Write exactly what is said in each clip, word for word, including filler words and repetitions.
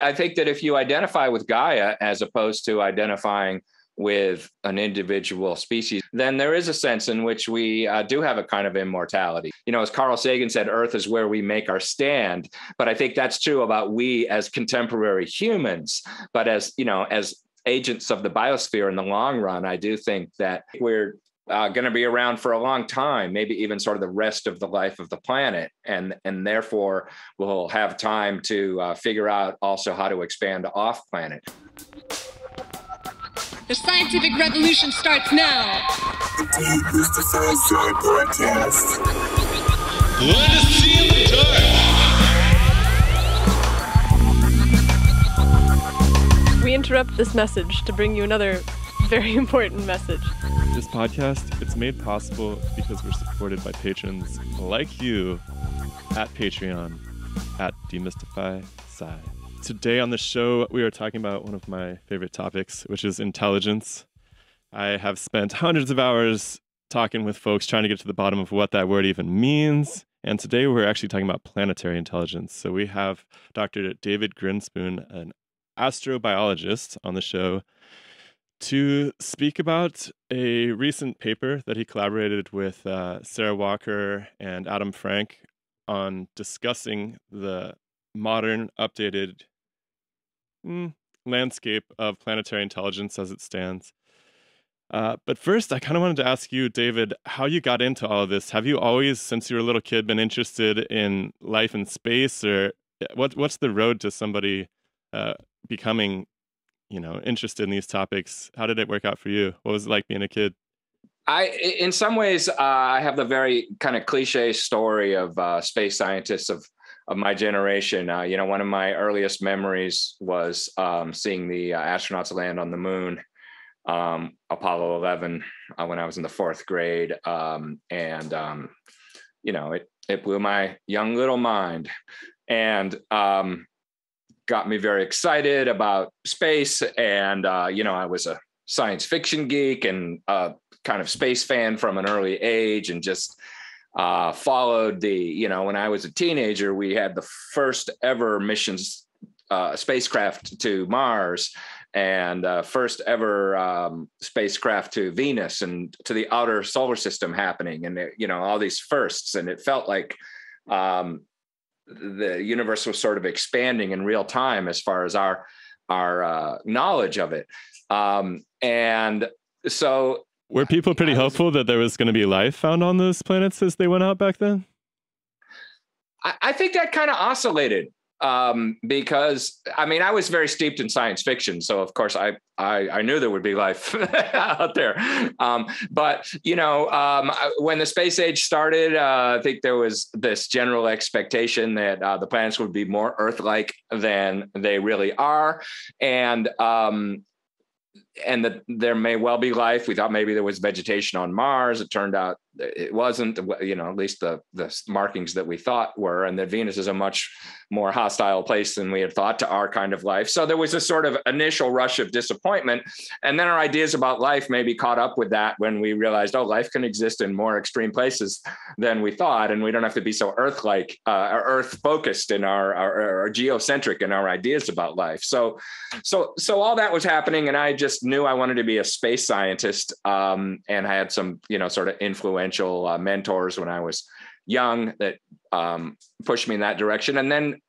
I think that if you identify with Gaia as opposed to identifying with an individual species, then there is a sense in which we uh, do have a kind of immortality. You know, as Carl Sagan said, Earth is where we make our stand. But I think that's true about we as contemporary humans. But as, you know, as agents of the biosphere in the long run, I do think that we're uh, going to be around for a long time, maybe even sort of the rest of the life of the planet. And, and therefore, we'll have time to uh, figure out also how to expand off planet. The scientific revolution starts now. The DemystifySci Podcast. Let us see you return. We interrupt this message to bring you another very important message. This podcast, it's made possible because we're supported by patrons like you at Patreon, at DemystifySci. Today on the show, we are talking about one of my favorite topics, which is intelligence. I have spent hundreds of hours talking with folks trying to get to the bottom of what that word even means. And today we're actually talking about planetary intelligence. So we have Doctor David Grinspoon, an astrobiologist, on the show to speak about a recent paper that he collaborated with uh, Sarah Walker and Adam Frank on, discussing the modern, updated mm, landscape of planetary intelligence as it stands. Uh, but first, I kind of wanted to ask you, David, how you got into all of this. Have you always, since you were a little kid, been interested in life and space? Or what? What's the road to somebody uh, becoming, you know, interested in these topics? How did it work out for you? What was it like being a kid? I, in some ways, uh, I have the very kind of cliche story of uh, space scientists of Of my generation. Uh, you know, one of my earliest memories was um, seeing the uh, astronauts land on the moon, um, Apollo eleven, uh, when I was in the fourth grade. Um, and, um, you know, it, it blew my young little mind and um, got me very excited about space. And, uh, you know, I was a science fiction geek and a kind of space fan from an early age, and just Uh, followed the, you know, when I was a teenager, we had the first ever missions, uh, spacecraft to Mars, and uh, first ever um, spacecraft to Venus and to the outer solar system happening. And, it, you know, all these firsts. And it felt like um, the universe was sort of expanding in real time as far as our, our uh, knowledge of it. Um, and so Were people pretty hopeful that there was going to be life found on those planets as they went out back then? I, I think that kind of oscillated um, because, I mean, I was very steeped in science fiction. So, of course, I I, I knew there would be life out there. Um, but, you know, um, when the space age started, uh, I think there was this general expectation that uh, the planets would be more Earth-like than they really are. And um And that there may well be life. We thought maybe there was vegetation on Mars. It turned out it wasn't, you know, at least the, the markings that we thought were, and that Venus is a much more hostile place than we had thought to our kind of life. So there was a sort of initial rush of disappointment. And then our ideas about life maybe caught up with that when we realized, oh, life can exist in more extreme places than we thought. And we don't have to be so Earth-like, uh, or Earth-focused in our, our, our geocentric in our ideas about life. So, so, so all that was happening. And I just knew I wanted to be a space scientist. Um, and I had some, you know, sort of influence Uh, mentors when I was young that um, pushed me in that direction. And then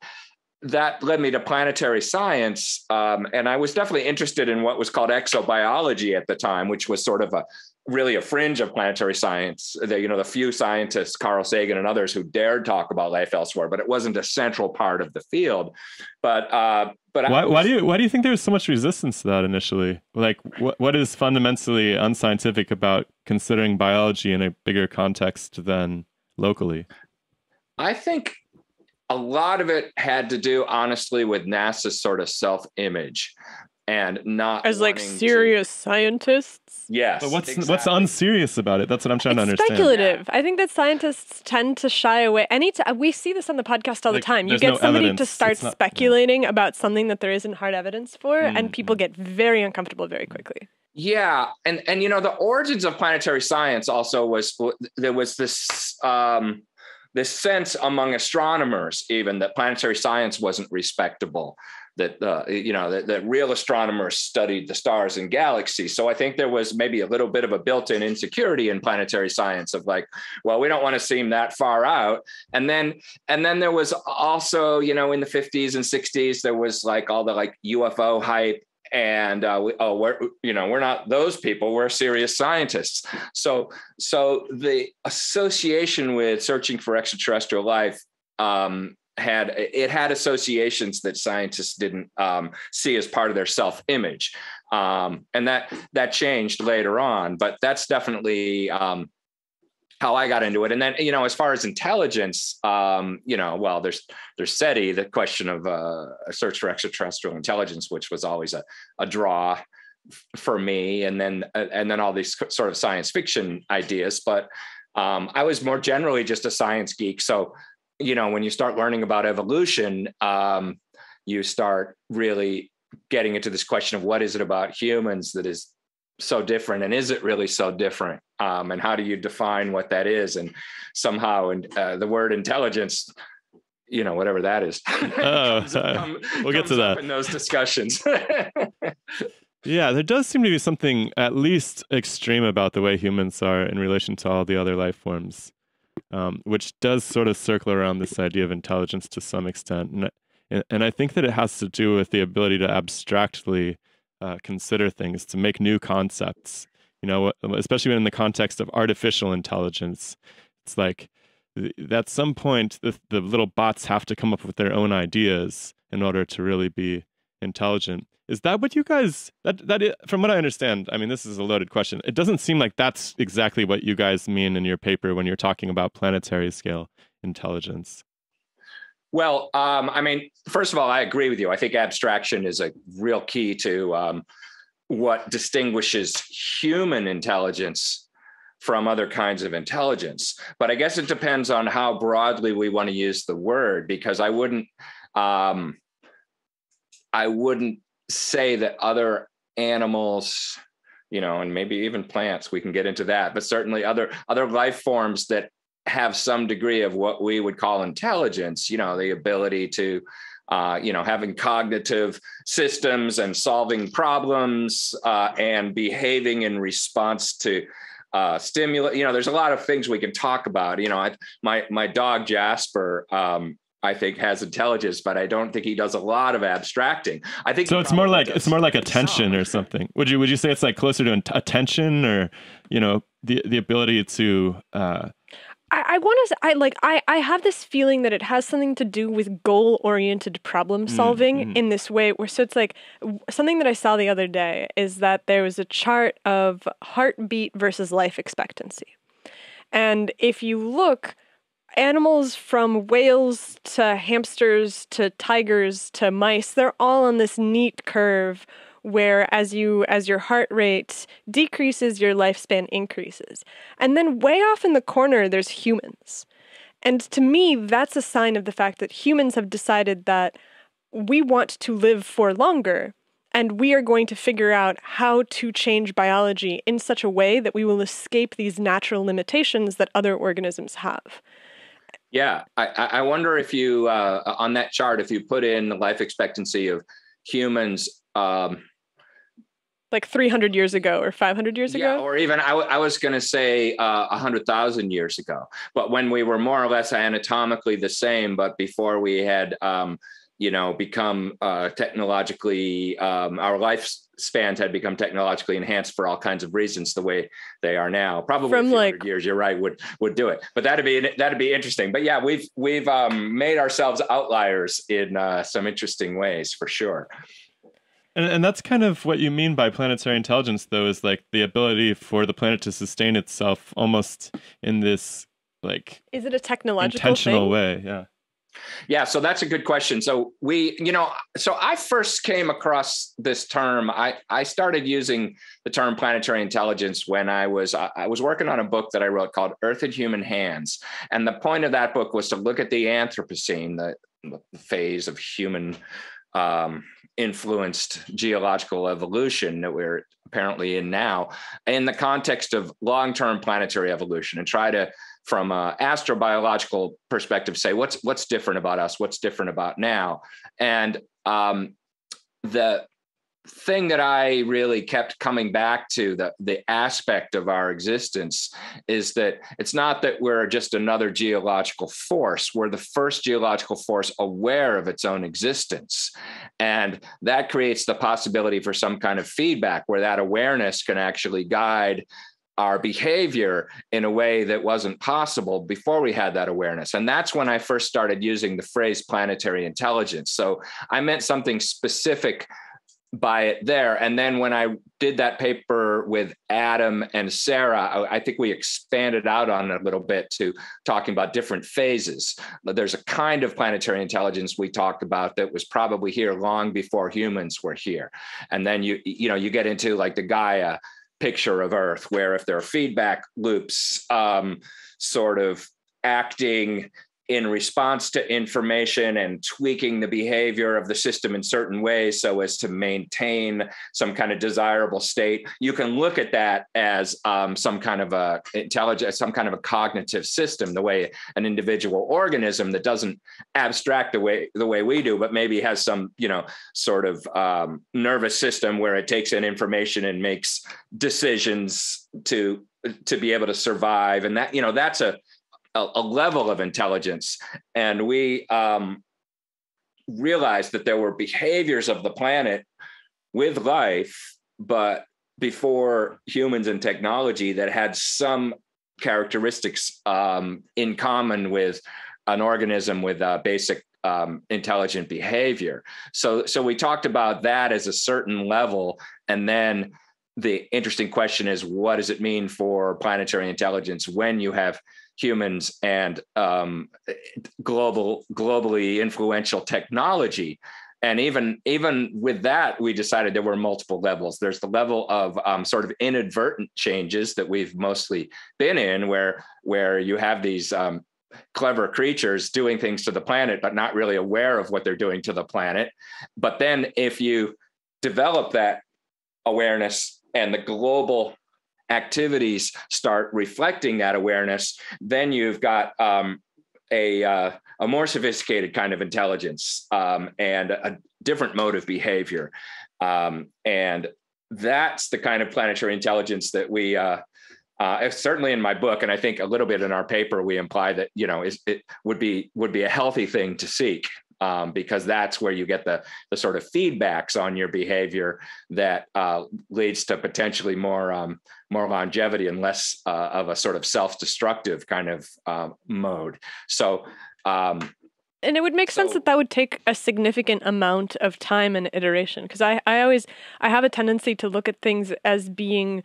that led me to planetary science. Um, and I was definitely interested in what was called exobiology at the time, which was sort of a really a fringe of planetary science. The, you know, the few scientists, Carl Sagan and others, who dared talk about life elsewhere, but it wasn't a central part of the field. But uh, but why, was, why do you why do you think there was so much resistance to that initially? Like, what what is fundamentally unscientific about considering biology in a bigger context than locally? I think a lot of it had to do, honestly, with NASA's sort of self-image. And not as like serious to... scientists. Yes. But what's exactly. what's unserious about it? That's what I'm trying it's to understand. Speculative. Yeah. I think that scientists tend to shy away. Any t we see this on the podcast all like, the time. You get no somebody evidence. to start not, speculating yeah. about something that there isn't hard evidence for, mm-hmm. and people get very uncomfortable very quickly. Yeah, and and you know the origins of planetary science also was there was this. Um, This sense among astronomers, even, that planetary science wasn't respectable, that, uh, you know, that, that real astronomers studied the stars and galaxies. So I think there was maybe a little bit of a built-in insecurity in planetary science of like, well, we don't want to seem that far out. And then, and then there was also, you know, in the fifties and sixties, there was like all the like U F O hype and, uh, we, oh, we're, you know, we're not those people, we're serious scientists. So, so the association with searching for extraterrestrial life, um, had it had associations that scientists didn't um, see as part of their self-image, um, and that that changed later on. But that's definitely um, how I got into it. And then, you know, as far as intelligence, um, you know, well, there's there's SETI, the question of uh, a search for extraterrestrial intelligence, which was always a a draw for me. And then and then all these sort of science fiction ideas. But um, I was more generally just a science geek, so. You know, when you start learning about evolution, um, you start really getting into this question of what is it about humans that is so different, and is it really so different? Um, and how do you define what that is? And somehow, and uh, the word intelligence, you know, whatever that is, oh, comes, uh, come, we'll get to that in those discussions. Yeah, there does seem to be something at least extreme about the way humans are in relation to all the other life forms. Um, which does sort of circle around this idea of intelligence to some extent. And, and I think that it has to do with the ability to abstractly uh, consider things, to make new concepts, you know, especially in the context of artificial intelligence. It's like, at some point, the, the little bots have to come up with their own ideas in order to really be intelligent. Is that what you guys, that, that is, from what I understand, I mean, this is a loaded question. It doesn't seem like that's exactly what you guys mean in your paper when you're talking about planetary scale intelligence. Well, um, I mean, first of all, I agree with you. I think abstraction is a real key to um, what distinguishes human intelligence from other kinds of intelligence. But I guess it depends on how broadly we want to use the word, because I wouldn't, um, I wouldn't, say that other animals, you know, and maybe even plants, we can get into that, but certainly other other life forms that have some degree of what we would call intelligence, you know, the ability to, uh, you know, having cognitive systems and solving problems uh, and behaving in response to uh, stimuli. You know, there's a lot of things we can talk about. You know, I, my, my dog Jasper, um, I think has intelligence, but I don't think he does a lot of abstracting. I think so. It's more like it's more like attention or something. Would you would you say it's like closer to attention, or, you know, the the ability to? Uh... I, I want to. I like. I I have this feeling that it has something to do with goal oriented problem solving mm-hmm. in this way. Where so it's like something that I saw the other day is that there was a chart of heartbeat versus life expectancy, and if you look. Animals from whales to hamsters to tigers to mice, they're all on this neat curve where as you as your heart rate decreases, your lifespan increases. And then way off in the corner, there's humans. And to me, that's a sign of the fact that humans have decided that we want to live for longer, and we are going to figure out how to change biology in such a way that we will escape these natural limitations that other organisms have. Yeah, I, I wonder if you, uh, on that chart, if you put in the life expectancy of humans... Um, like three hundred years ago or five hundred years ago? Yeah, or even, I, w I was going to say uh, one hundred thousand years ago, but when we were more or less anatomically the same, but before we had... Um, you know, become uh, technologically, um, our lifespans had become technologically enhanced for all kinds of reasons, the way they are now. Probably from like years, you're right, would would do it. But that'd be that'd be interesting. But yeah, we've we've um, made ourselves outliers in uh, some interesting ways, for sure. And and that's kind of what you mean by planetary intelligence, though, is like the ability for the planet to sustain itself almost in this like is it a technological intentional thing? way? Yeah. Yeah, so that's a good question. So we, you know, so I first came across this term. I, I started using the term planetary intelligence when I was I was working on a book that I wrote called Earth in Human Hands. And the point of that book was to look at the Anthropocene, the, the phase of human um, influenced geological evolution that we're apparently in now, in the context of long-term planetary evolution, and try to from an astrobiological perspective, say, what's what's different about us? What's different about now? And um, the thing that I really kept coming back to, the, the aspect of our existence, is that it's not that we're just another geological force. We're the first geological force aware of its own existence. And that creates the possibility for some kind of feedback where that awareness can actually guide our behavior in a way that wasn't possible before we had that awareness. And that's when I first started using the phrase planetary intelligence. So I meant something specific by it there. And then when I did that paper with Adam and Sarah, I think we expanded out on it a little bit to talking about different phases. There's a kind of planetary intelligence we talked about that was probably here long before humans were here. And then you, you know, you get into like the Gaia picture of Earth, where if there are feedback loops um, sort of acting in response to information and tweaking the behavior of the system in certain ways so as to maintain some kind of desirable state, you can look at that as um, some kind of a intelligence, some kind of a cognitive system, the way an individual organism that doesn't abstract the way the way we do, but maybe has some, you know, sort of um, nervous system where it takes in information and makes decisions to to be able to survive. And that, you know, that's a a level of intelligence. And we um, realized that there were behaviors of the planet with life, but before humans and technology, that had some characteristics um, in common with an organism with a basic um, intelligent behavior. So, so we talked about that as a certain level. And then the interesting question is, what does it mean for planetary intelligence when you have humans and um, global, globally influential technology? And even, even with that, we decided there were multiple levels. There's the level of um, sort of inadvertent changes that we've mostly been in, where, where you have these um, clever creatures doing things to the planet, but not really aware of what they're doing to the planet. But then if you develop that awareness and the global activities start reflecting that awareness, then you've got um, a, uh, a more sophisticated kind of intelligence um, and a different mode of behavior. Um, and that's the kind of planetary intelligence that we, uh, uh, certainly in my book, and I think a little bit in our paper, we imply that, you know, is, it would be, would be a healthy thing to seek. Um, because that's where you get the the sort of feedbacks on your behavior that uh, leads to potentially more um, more longevity and less uh, of a sort of self-destructive kind of uh, mode. So, um, and it would make so, sense that that would take a significant amount of time and iteration, because I I always I have a tendency to look at things as being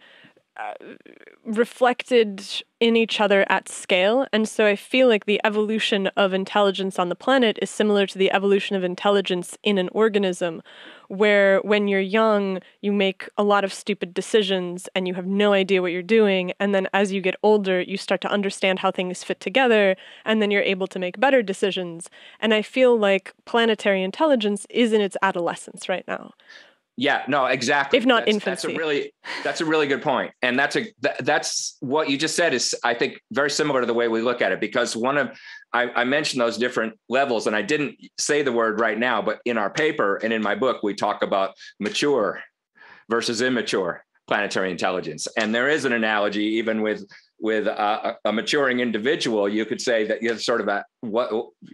Uh, reflected in each other at scale. And so I feel like the evolution of intelligence on the planet is similar to the evolution of intelligence in an organism, where when you're young, you make a lot of stupid decisions and you have no idea what you're doing. And then as you get older, you start to understand how things fit together, and then you're able to make better decisions. And I feel like planetary intelligence is in its adolescence right now. Yeah, no, exactly. If not that's, infancy. That's a really, that's a really good point. And that's a, th that's what you just said is, I think, very similar to the way we look at it, because one of, I, I mentioned those different levels, and I didn't say the word right now, but in our paper and in my book, we talk about mature versus immature planetary intelligence. And there is an analogy even with, with a, a maturing individual. You could say that you're sort of a, what,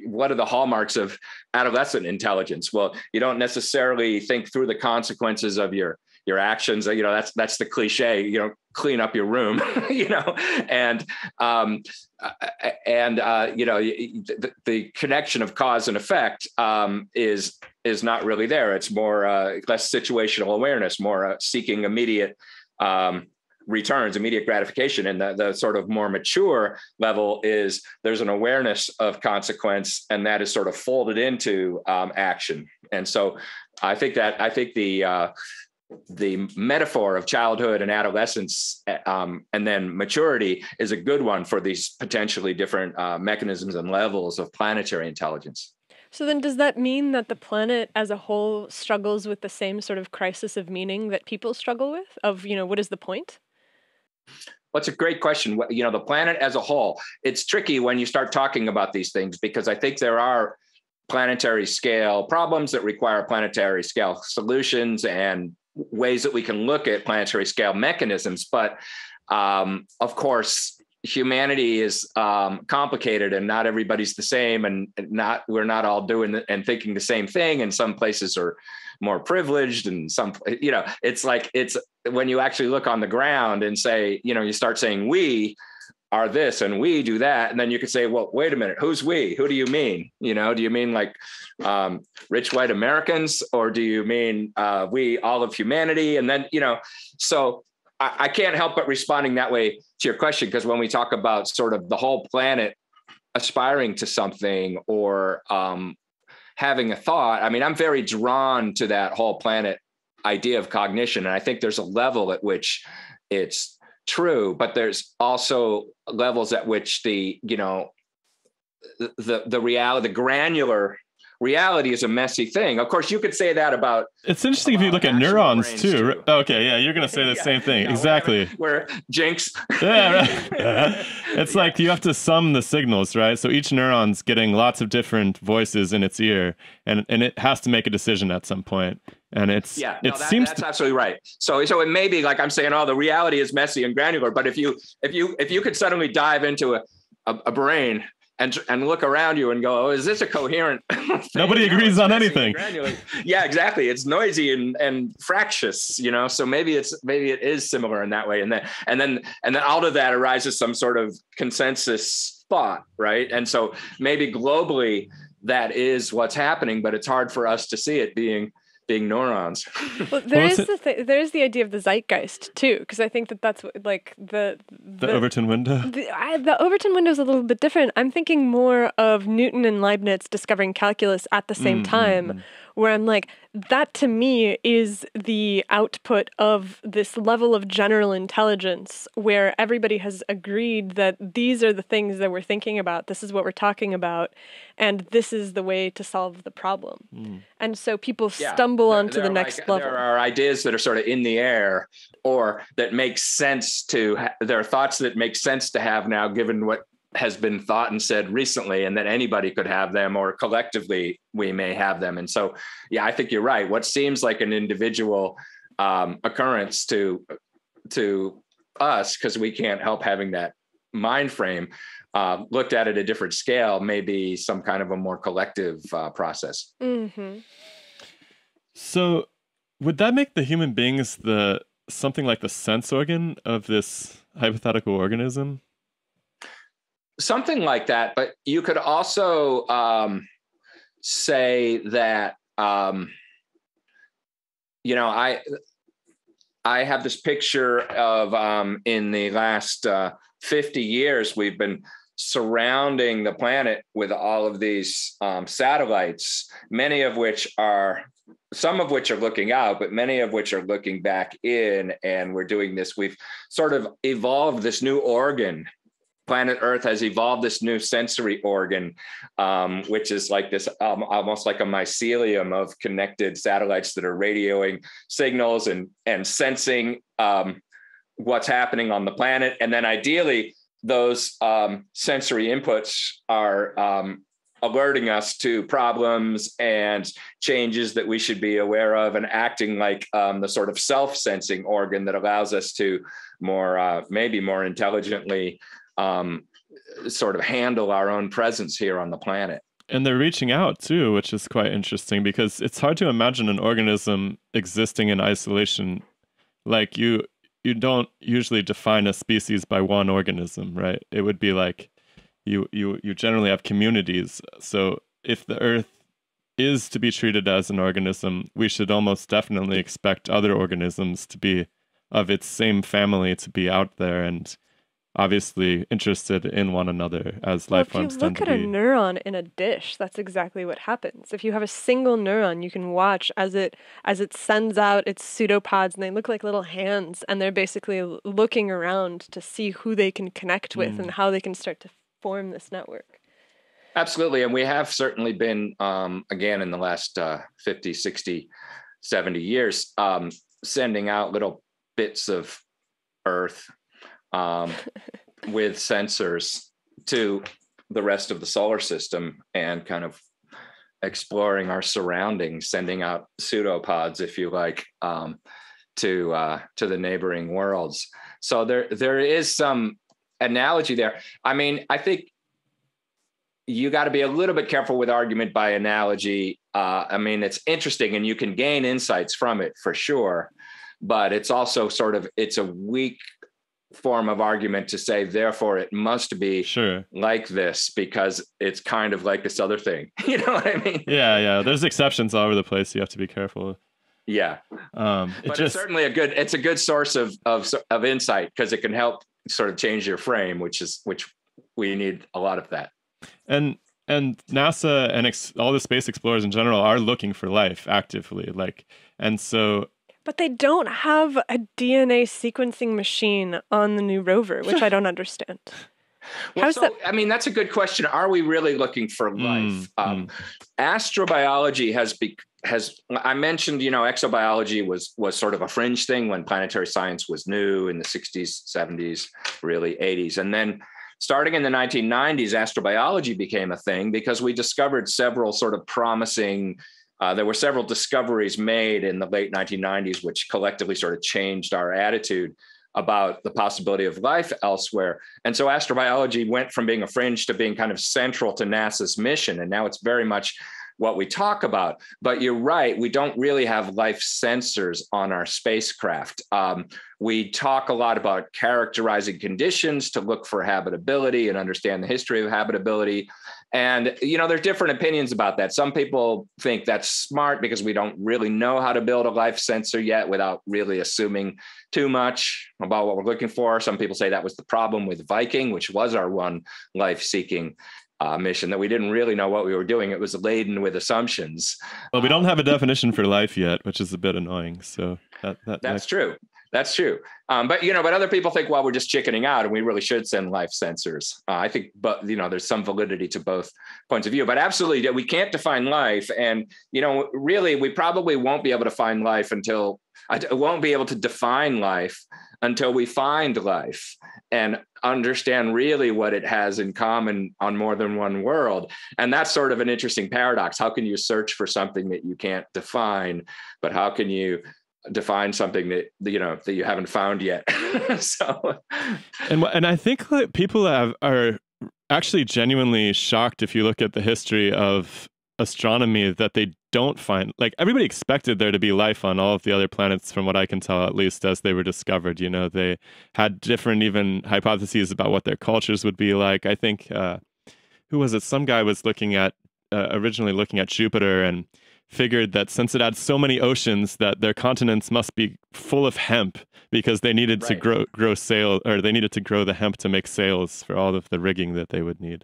what are the hallmarks of adolescent intelligence? Well, you don't necessarily think through the consequences of your, your actions. You know, that's, that's the cliche, you know, clean up your room, you know, and, um, and, uh, you know, the, the connection of cause and effect, um, is, is not really there. It's more, uh, less situational awareness, more, uh, seeking immediate, um, returns, immediate gratification. And the, the sort of more mature level is there's an awareness of consequence, and that is sort of folded into um, action. And so I think that, I think the, uh, the metaphor of childhood and adolescence um, and then maturity is a good one for these potentially different uh, mechanisms and levels of planetary intelligence. So then does that mean that the planet as a whole struggles with the same sort of crisis of meaning that people struggle with, of, you know, what is the point? That's a great question. You know, the planet as a whole, it's tricky when you start talking about these things, because I think there are planetary scale problems that require planetary scale solutions and ways that we can look at planetary scale mechanisms. But um, of course, humanity is um, complicated, and not everybody's the same, and not we're not all doing and thinking the same thing. And some places are more privileged, and some, you know, it's like it's when you actually look on the ground and say, you know, you start saying we are this and we do that, and then you could say, well, wait a minute, who's we? Who do you mean? You know, do you mean like um, rich white Americans, or do you mean uh, we all of humanity? And then, you know, so. I can't help but responding that way to your question, because when we talk about sort of the whole planet aspiring to something or um, having a thought, I mean, I'm very drawn to that whole planet idea of cognition. And I think there's a level at which it's true, but there's also levels at which the, you know, the, the reality, the granular reality is a messy thing. Of course, you could say that about. It's interesting if you look at neurons too. Right? Okay, yeah, you're going to say the yeah, same thing. Yeah, exactly. We're, we're jinx. Yeah, right. It's like you have to sum the signals, right? So each neuron's getting lots of different voices in its ear, and and it has to make a decision at some point. And it's yeah, no, it that, seems that's absolutely right. So so it may be like I'm saying, oh, the reality is messy and granular. But if you if you if you could suddenly dive into a a, a brain. And, and look around you and go, oh, is this a coherent thing? Nobody agrees on anything. Yeah, exactly. It's noisy and, and fractious, you know, so maybe it's maybe it is similar in that way. And then and then and then out of that arises some sort of consensus thought. Right. And so maybe globally, that is what's happening, but it's hard for us to see it being being neurons. Well, there is the th there is the idea of the zeitgeist too, because I think that that's what, like the, the the Overton window. The, I, the Overton window is a little bit different. I'm thinking more of Newton and Leibniz discovering calculus at the same mm, time, mm, mm. where I'm like, that to me is the output of this level of general intelligence where everybody has agreed that these are the things that we're thinking about, this is what we're talking about, and this is the way to solve the problem. Mm. And so people yeah, stumble there, onto there the next like, level. There are ideas that are sort of in the air or that make sense to, there are thoughts that make sense to have now given what has been thought and said recently, and that anybody could have them, or collectively we may have them. And so, yeah, I think you're right. What seems like an individual um, occurrence to to us, because we can't help having that mind frame, uh, looked at at a different scale, maybe some kind of a more collective uh, process. Mm-hmm. So would that make the human beings the something like the sense organ of this hypothetical organism? Something like that, but you could also um, say that, um, you know, I I have this picture of um, in the last uh, fifty years, we've been surrounding the planet with all of these um, satellites, many of which are, some of which are looking out, but many of which are looking back in, and we're doing this. We've sort of evolved this new organ. Planet Earth has evolved this new sensory organ, um, which is like this, um, almost like a mycelium of connected satellites that are radioing signals and, and sensing um, what's happening on the planet. And then ideally, those um, sensory inputs are um, alerting us to problems and changes that we should be aware of, and acting like um, the sort of self-sensing organ that allows us to more, uh, maybe more intelligently Um, sort of handle our own presence here on the planet. And they're reaching out too, which is quite interesting, because it's hard to imagine an organism existing in isolation. Like you, you don't usually define a species by one organism, right? It would be like you, you, you generally have communities. So if the Earth is to be treated as an organism, we should almost definitely expect other organisms to be of its same family to be out there and obviously interested in one another as well, life forms tend to be. If you look at a neuron in a dish, that's exactly what happens. If you have a single neuron, you can watch as it as it sends out its pseudopods, and they look like little hands, and they're basically looking around to see who they can connect with mm. and how they can start to form this network. Absolutely, and we have certainly been, um, again, in the last uh, fifty, sixty, seventy years, um, sending out little bits of Earth Um, with sensors to the rest of the solar system, and kind of exploring our surroundings, sending out pseudopods, if you like, um, to uh, to the neighboring worlds. So there there is some analogy there. I mean, I think you got to be a little bit careful with argument by analogy. Uh, I mean, it's interesting and you can gain insights from it for sure, but it's also sort of, it's a weak form of argument to say, therefore it must be sure like this because it's kind of like this other thing. You know what I mean? Yeah. Yeah. There's exceptions all over the place. You have to be careful. Yeah. Um, it but just... it's certainly a good, it's a good source of, of, of insight because it can help sort of change your frame, which is, which we need a lot of that. And, and NASA and ex all the space explorers in general are looking for life actively. Like, and so, but they don't have a D N A sequencing machine on the new rover, which I don't understand. Well, How's so, that? I mean, that's a good question. Are we really looking for life? Mm, um, mm. Astrobiology has, be, has, I mentioned, you know, exobiology was, was sort of a fringe thing when planetary science was new in the sixties, seventies, really eighties. And then starting in the nineteen nineties, astrobiology became a thing because we discovered several sort of promising Uh, there were several discoveries made in the late nineteen nineties, which collectively sort of changed our attitude about the possibility of life elsewhere. And so astrobiology went from being a fringe to being kind of central to NASA's mission. And now it's very much what we talk about. But you're right, we don't really have life sensors on our spacecraft. Um, we talk a lot about characterizing conditions to look for habitability and understand the history of habitability. And, you know, there are different opinions about that. Some people think that's smart because we don't really know how to build a life sensor yet without really assuming too much about what we're looking for. Some people say that was the problem with Viking, which was our one life-seeking uh, mission, that we didn't really know what we were doing. It was laden with assumptions. Well, we don't have a definition for life yet, which is a bit annoying. So that, that, that's that... true. That's true. Um, but, you know, but other people think, well, we're just chickening out and we really should send life sensors. Uh, I think, but, you know, there's some validity to both points of view, but absolutely we can't define life. And, you know, really, we probably won't be able to find life until I won't be able to define life until we find life and understand really what it has in common on more than one world. And that's sort of an interesting paradox. How can you search for something that you can't define, but how can you define something that, you know, that you haven't found yet? So, and and I think that people have, are actually genuinely shocked if you look at the history of astronomy that they don't find, like, everybody expected there to be life on all of the other planets, from what I can tell, at least as they were discovered. You know, they had different even hypotheses about what their cultures would be like. I think uh who was it, some guy was looking at uh, originally looking at Jupiter and figured that since it had so many oceans that their continents must be full of hemp because they needed right. to grow grow sail, or they needed to grow the hemp to make sails for all of the rigging that they would need.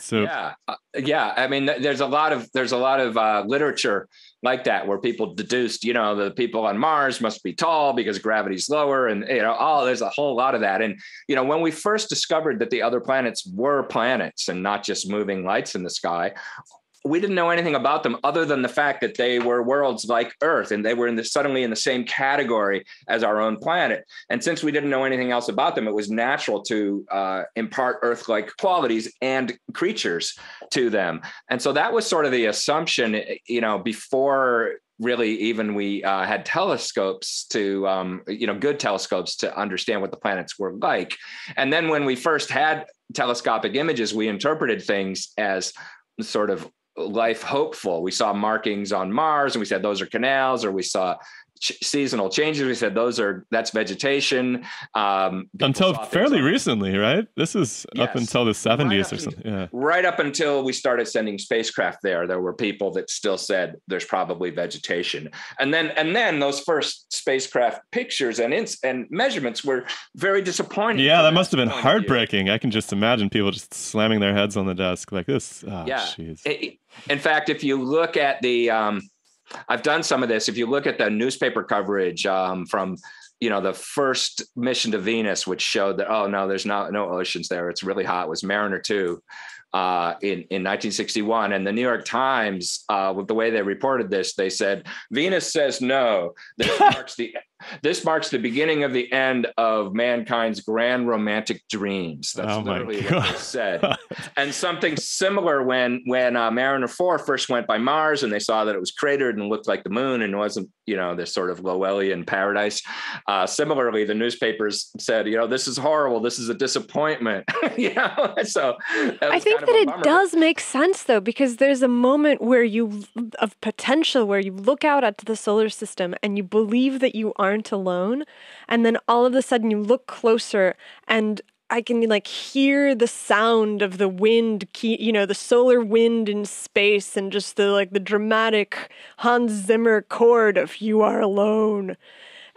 So yeah, uh, yeah. I mean, there's a lot of there's a lot of uh, literature like that where people deduced, you know, the people on Mars must be tall because gravity's lower, and you know, oh, there's a whole lot of that. And you know, when we first discovered that the other planets were planets and not just moving lights in the sky, we didn't know anything about them other than the fact that they were worlds like Earth, and they were in the, suddenly in the same category as our own planet. And since we didn't know anything else about them, it was natural to uh, impart Earth-like qualities and creatures to them. And so that was sort of the assumption, you know, before really even we uh, had telescopes to, um, you know, good telescopes to understand what the planets were like. And then when we first had telescopic images, we interpreted things as sort of life hopeful. We saw markings on Mars and we said those are canals, or we saw ch seasonal changes, we said those are, that's vegetation. Um until fairly recently, right? This is yes. up until the seventies right or until, something. Yeah. Right up until we started sending spacecraft there, there were people that still said there's probably vegetation. And then and then those first spacecraft pictures and ins and measurements were very disappointing. Yeah, that must have been heartbreaking. I can just imagine people just slamming their heads on the desk like this. Oh, yeah. Geez. It, in fact, if you look at the, um, I've done some of this. If you look at the newspaper coverage um, from, you know, the first mission to Venus, which showed that, oh, no, there's not, no oceans there. It's really hot. It was Mariner two, uh, in, in nineteen sixty-one. And the New York Times, uh, with the way they reported this, they said, Venus says no. This marks the this marks the beginning of the end of mankind's grand romantic dreams. That's oh literally God. what they said. And something similar when when uh, Mariner four first went by Mars and they saw that it was cratered and looked like the moon and wasn't, you know, this sort of Lowellian paradise. Uh, similarly, the newspapers said, you know, this is horrible. This is a disappointment. You know, so I think that it does make sense, though, because there's a moment where you of potential where you look out at the solar system and you believe that you aren't alone. And then all of a sudden you look closer and I can like hear the sound of the wind, key, you know, the solar wind in space and just the like the dramatic Hans Zimmer chord of "You Are Alone."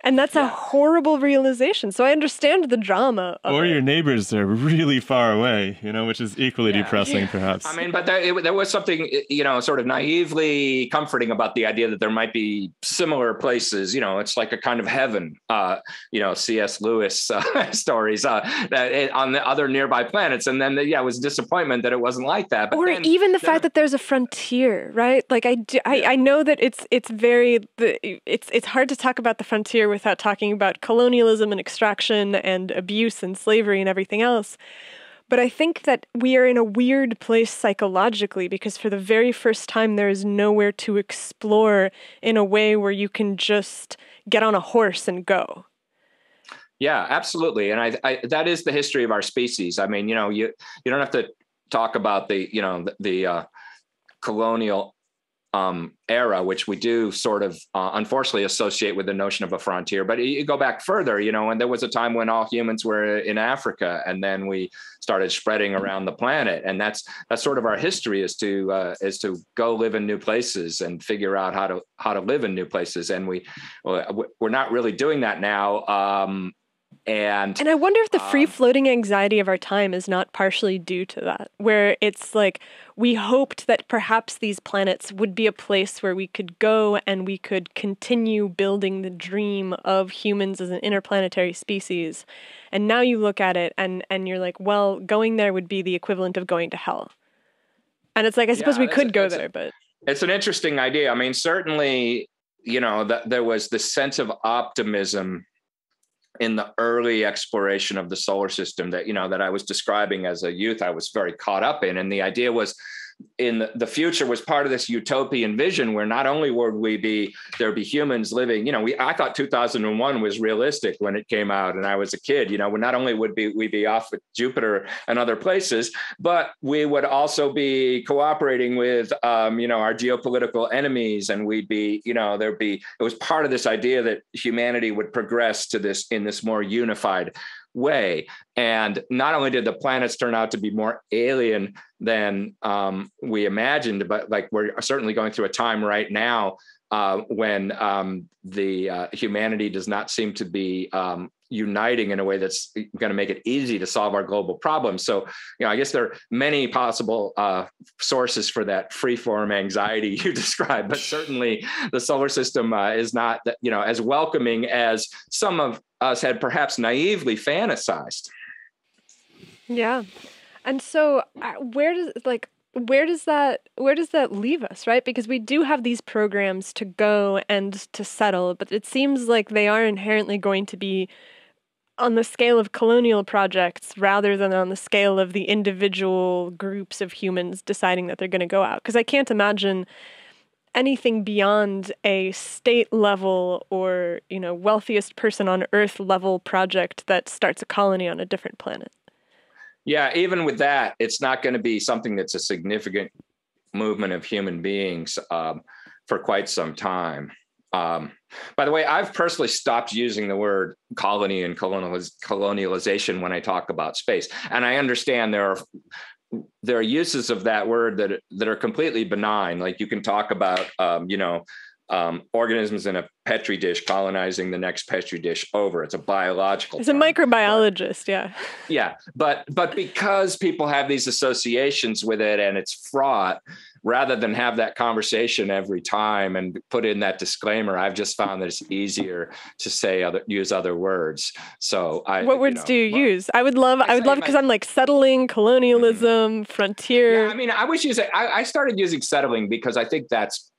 And that's yeah. a horrible realization. So I understand the drama of Or it. Your neighbors are really far away, you know, which is equally yeah. depressing, yeah. perhaps. I mean, but there, it, there was something, you know, sort of naively comforting about the idea that there might be similar places. You know, it's like a kind of heaven, uh, you know, C S Lewis uh, stories uh, that it, on the other nearby planets. And then, the, yeah, it was disappointment that it wasn't like that. But or then, even the then, fact that there's a frontier, right? Like, I, do, I, I know that it's, it's very, it's, it's hard to talk about the frontier without talking about colonialism and extraction and abuse and slavery and everything else. But I think that we are in a weird place psychologically because for the very first time, there is nowhere to explore in a way where you can just get on a horse and go. Yeah, absolutely. And I, I, that is the history of our species. I mean, you know, you, you don't have to talk about the, you know, the, the uh, colonial Um, era, which we do sort of uh, unfortunately associate with the notion of a frontier. But you go back further, you know, and there was a time when all humans were in Africa, and then we started spreading around the planet. And that's that's sort of our history, is to uh, is to go live in new places and figure out how to how to live in new places. And we we're not really doing that now. Um, And, and I wonder if the free-floating um, anxiety of our time is not partially due to that, where it's like we hoped that perhaps these planets would be a place where we could go and we could continue building the dream of humans as an interplanetary species. And now you look at it and, and you're like, well, going there would be the equivalent of going to hell. And it's like, I suppose yeah, we could a, go there, a, but... It's an interesting idea. I mean, certainly, you know, th there was this sense of optimism in the early exploration of the solar system that, you know, that I was describing as a youth, I was very caught up in. And the idea was in the, the future was part of this utopian vision where not only would we be, there'd be humans living, you know, we, I thought two thousand one was realistic when it came out and I was a kid, you know, we not only would be, we be off with Jupiter and other places, but we would also be cooperating with, um, you know, our geopolitical enemies. And we'd be, you know, there'd be, it was part of this idea that humanity would progress to this, in this more unified way. And not only did the planets turn out to be more alien than um, we imagined, but like we're certainly going through a time right now uh, when um, the uh, humanity does not seem to be um, uniting in a way that's going to make it easy to solve our global problems. So, you know, I guess there are many possible uh, sources for that freeform anxiety you described, but certainly the solar system uh, is not, you know, as welcoming as some of us had perhaps naively fantasized. Yeah. And so where does like, where does that, where does that leave us, right? Because we do have these programs to go and to settle, but it seems like they are inherently going to be on the scale of colonial projects rather than on the scale of the individual groups of humans deciding that they're going to go out. Because I can't imagine anything beyond a state level or, you know, wealthiest person on Earth level project that starts a colony on a different planet. Yeah, even with that, it's not going to be something that's a significant movement of human beings um, for quite some time. Um, by the way, I've personally stopped using the word colony and colonializ colonialization when I talk about space. And I understand there are there are uses of that word that, that are completely benign. Like you can talk about, um, you know, um, organisms in a Petri dish colonizing the next Petri dish over. It's a biological. It's a microbiologist. Yeah. Yeah. But, but because people have these associations with it and it's fraught, rather than have that conversation every time and put in that disclaimer, I've just found that it's easier to say other, use other words. So I, what words you know, do you well, use? I would love, I, I would love, because I'm like settling, colonialism, mm-hmm. frontier. Yeah, I mean, I was using, I, I started using settling because I think that's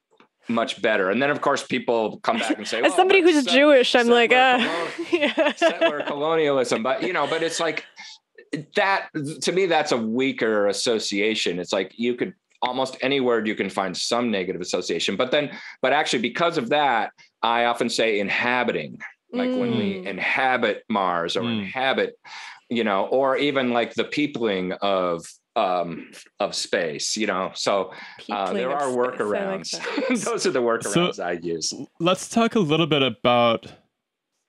much better. And then of course people come back and say, as well, somebody who's set, Jewish, I'm like, uh, colon- yeah. settler colonialism, but you know, but it's like that, to me, that's a weaker association. It's like you could, almost any word you can find some negative association, but then, but actually because of that, I often say inhabiting, like mm. when we inhabit Mars or mm. inhabit, you know, or even like the peopling of, um, of space, you know, so uh, there are workarounds. Like those are the workarounds so I use. Let's talk a little bit about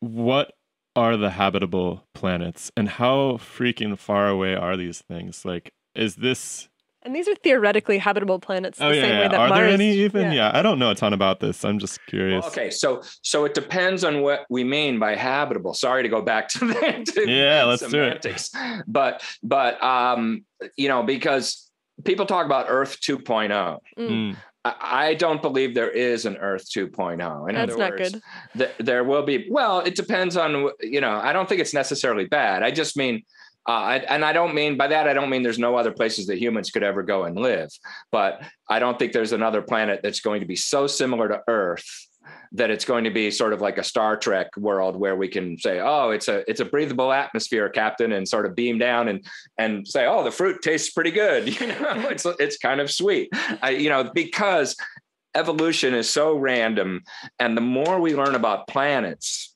what are the habitable planets and how freaking far away are these things? Like, is this... And these are theoretically habitable planets the oh, yeah, same yeah. way that are Mars... Are there any even? Yeah. yeah, I don't know a ton about this. I'm just curious. Well, okay, so so it depends on what we mean by habitable. Sorry to go back to that. To yeah, let's semantics. do it. But, but um, you know, because people talk about Earth two point oh. Mm. I, I don't believe there is an Earth two point oh. In That's other not words, good. Th- there will be... Well, it depends on, you know, I don't think it's necessarily bad. I just mean... Uh, I, and I don't mean by that, I don't mean there's no other places that humans could ever go and live, but I don't think there's another planet that's going to be so similar to Earth that it's going to be sort of like a Star Trek world where we can say, oh, it's a it's a breathable atmosphere, Captain, and sort of beam down and and say, oh, the fruit tastes pretty good. You know, it's it's kind of sweet, I, you know, because evolution is so random. And the more we learn about planets,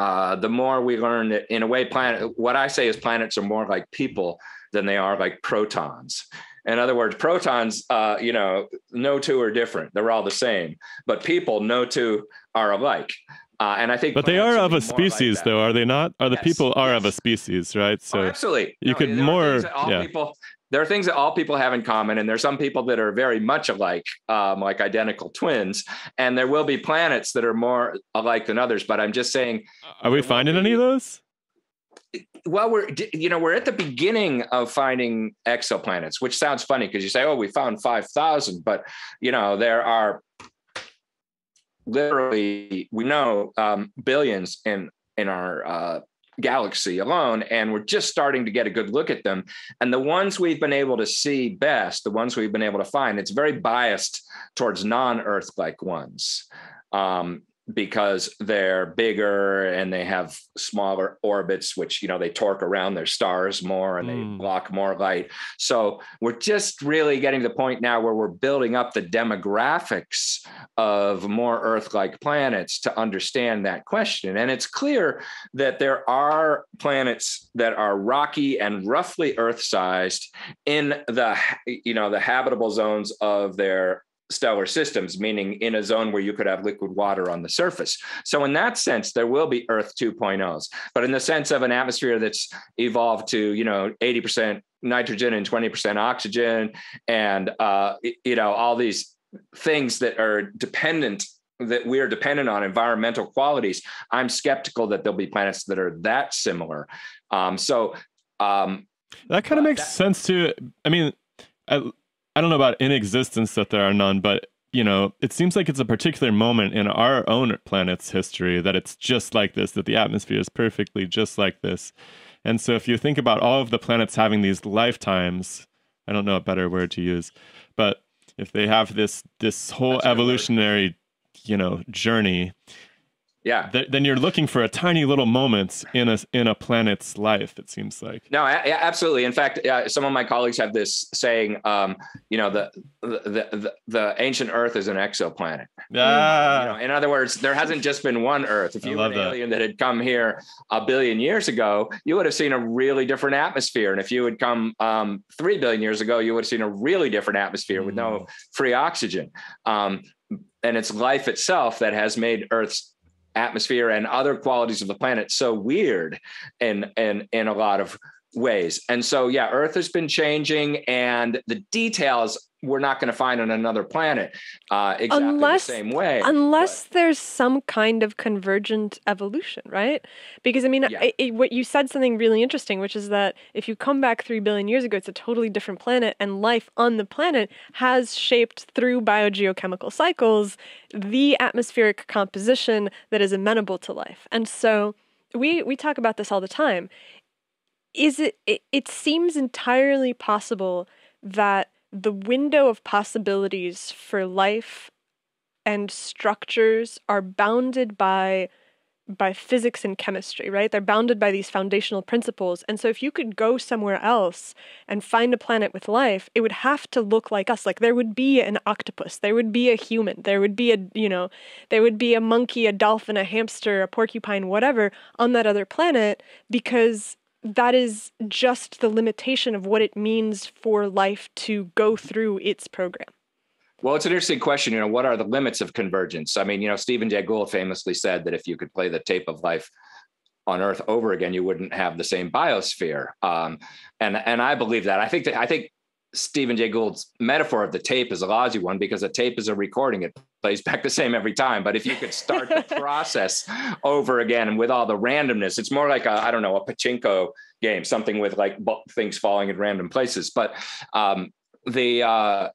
Uh, the more we learn that in a way, planet, what I say is planets are more like people than they are like protons. In other words, protons, uh, you know, no two are different. They're all the same, but people, no two are alike. Uh, and I think, but they are of a species, like though, are they not? Are the yes, people are yes. of a species, right? So oh, absolutely, you no, could more. All yeah. people, there are things that all people have in common, and there are some people that are very much alike, um, like identical twins. And there will be planets that are more alike than others. But I'm just saying, are we finding be, any of those? Well, we're you know we're at the beginning of finding exoplanets, which sounds funny because you say, oh, we found five thousand, but you know there are. Literally, we know um, billions in in our uh, galaxy alone, and we're just starting to get a good look at them. And the ones we've been able to see best, the ones we've been able to find, it's very biased towards non-Earth-like ones um, because they're bigger and they have smaller orbits, which, you know, they torque around their stars more and they mm. block more light. So we're just really getting to the point now where we're building up the demographics of more Earth-like planets to understand that question. And it's clear that there are planets that are rocky and roughly Earth-sized in the, you know, the habitable zones of their stellar systems, meaning in a zone where you could have liquid water on the surface. So in that sense, there will be Earth two point ohs, but in the sense of an atmosphere that's evolved to, you know, eighty percent nitrogen and twenty percent oxygen and, uh, you know, all these things that are dependent, that we are dependent on environmental qualities, I'm skeptical that there'll be planets that are that similar. Um, so um, that kind of uh, makes that, sense too. I mean, I, I don't know about in existence that there are none, but, you know, it seems like it's a particular moment in our own planet's history that it's just like this, that the atmosphere is perfectly just like this. And so if you think about all of the planets having these lifetimes, I don't know a better word to use, but if they have this this whole That's evolutionary, you know, journey, yeah, th- then you're looking for a tiny little moment in a in a planet's life, it seems like. No, a- absolutely. In fact, uh, some of my colleagues have this saying, um, you know, the, the the the ancient Earth is an exoplanet. Ah. You know, in other words, there hasn't just been one Earth. If you were an that. alien that had come here a billion years ago, you would have seen a really different atmosphere. And if you had come um, three billion years ago, you would have seen a really different atmosphere mm. with no free oxygen. Um, and it's life itself that has made Earth's atmosphere and other qualities of the planet so weird in, in, in a lot of ways. And so, yeah, Earth has been changing and the details we're not going to find on another planet uh, exactly unless, the same way. Unless but. there's some kind of convergent evolution, right? Because, I mean, yeah. I, I, what you said something really interesting, which is that if you come back three billion years ago, it's a totally different planet, and life on the planet has shaped through biogeochemical cycles the atmospheric composition that is amenable to life. And so we, we talk about this all the time. Is it, it, it seems entirely possible that the window of possibilities for life and structures are bounded by by physics and chemistry, right? They're bounded by these foundational principles. And so if you could go somewhere else and find a planet with life, it would have to look like us. Like there would be an octopus, there would be a human, there would be a, you know, there would be a monkey, a dolphin, a hamster, a porcupine, whatever, on that other planet, because that is just the limitation of what it means for life to go through its program. Well, it's an interesting question. You know, what are the limits of convergence? I mean, you know, Stephen Jay Gould famously said that if you could play the tape of life on Earth over again, you wouldn't have the same biosphere. Um, and and I believe that. I think that I think Stephen Jay Gould's metaphor of the tape is a lousy one because a tape is a recording. It plays back the same every time. But if you could start the process over again and with all the randomness, it's more like, a, I don't know, a pachinko game, something with like things falling in random places. But um, the, uh,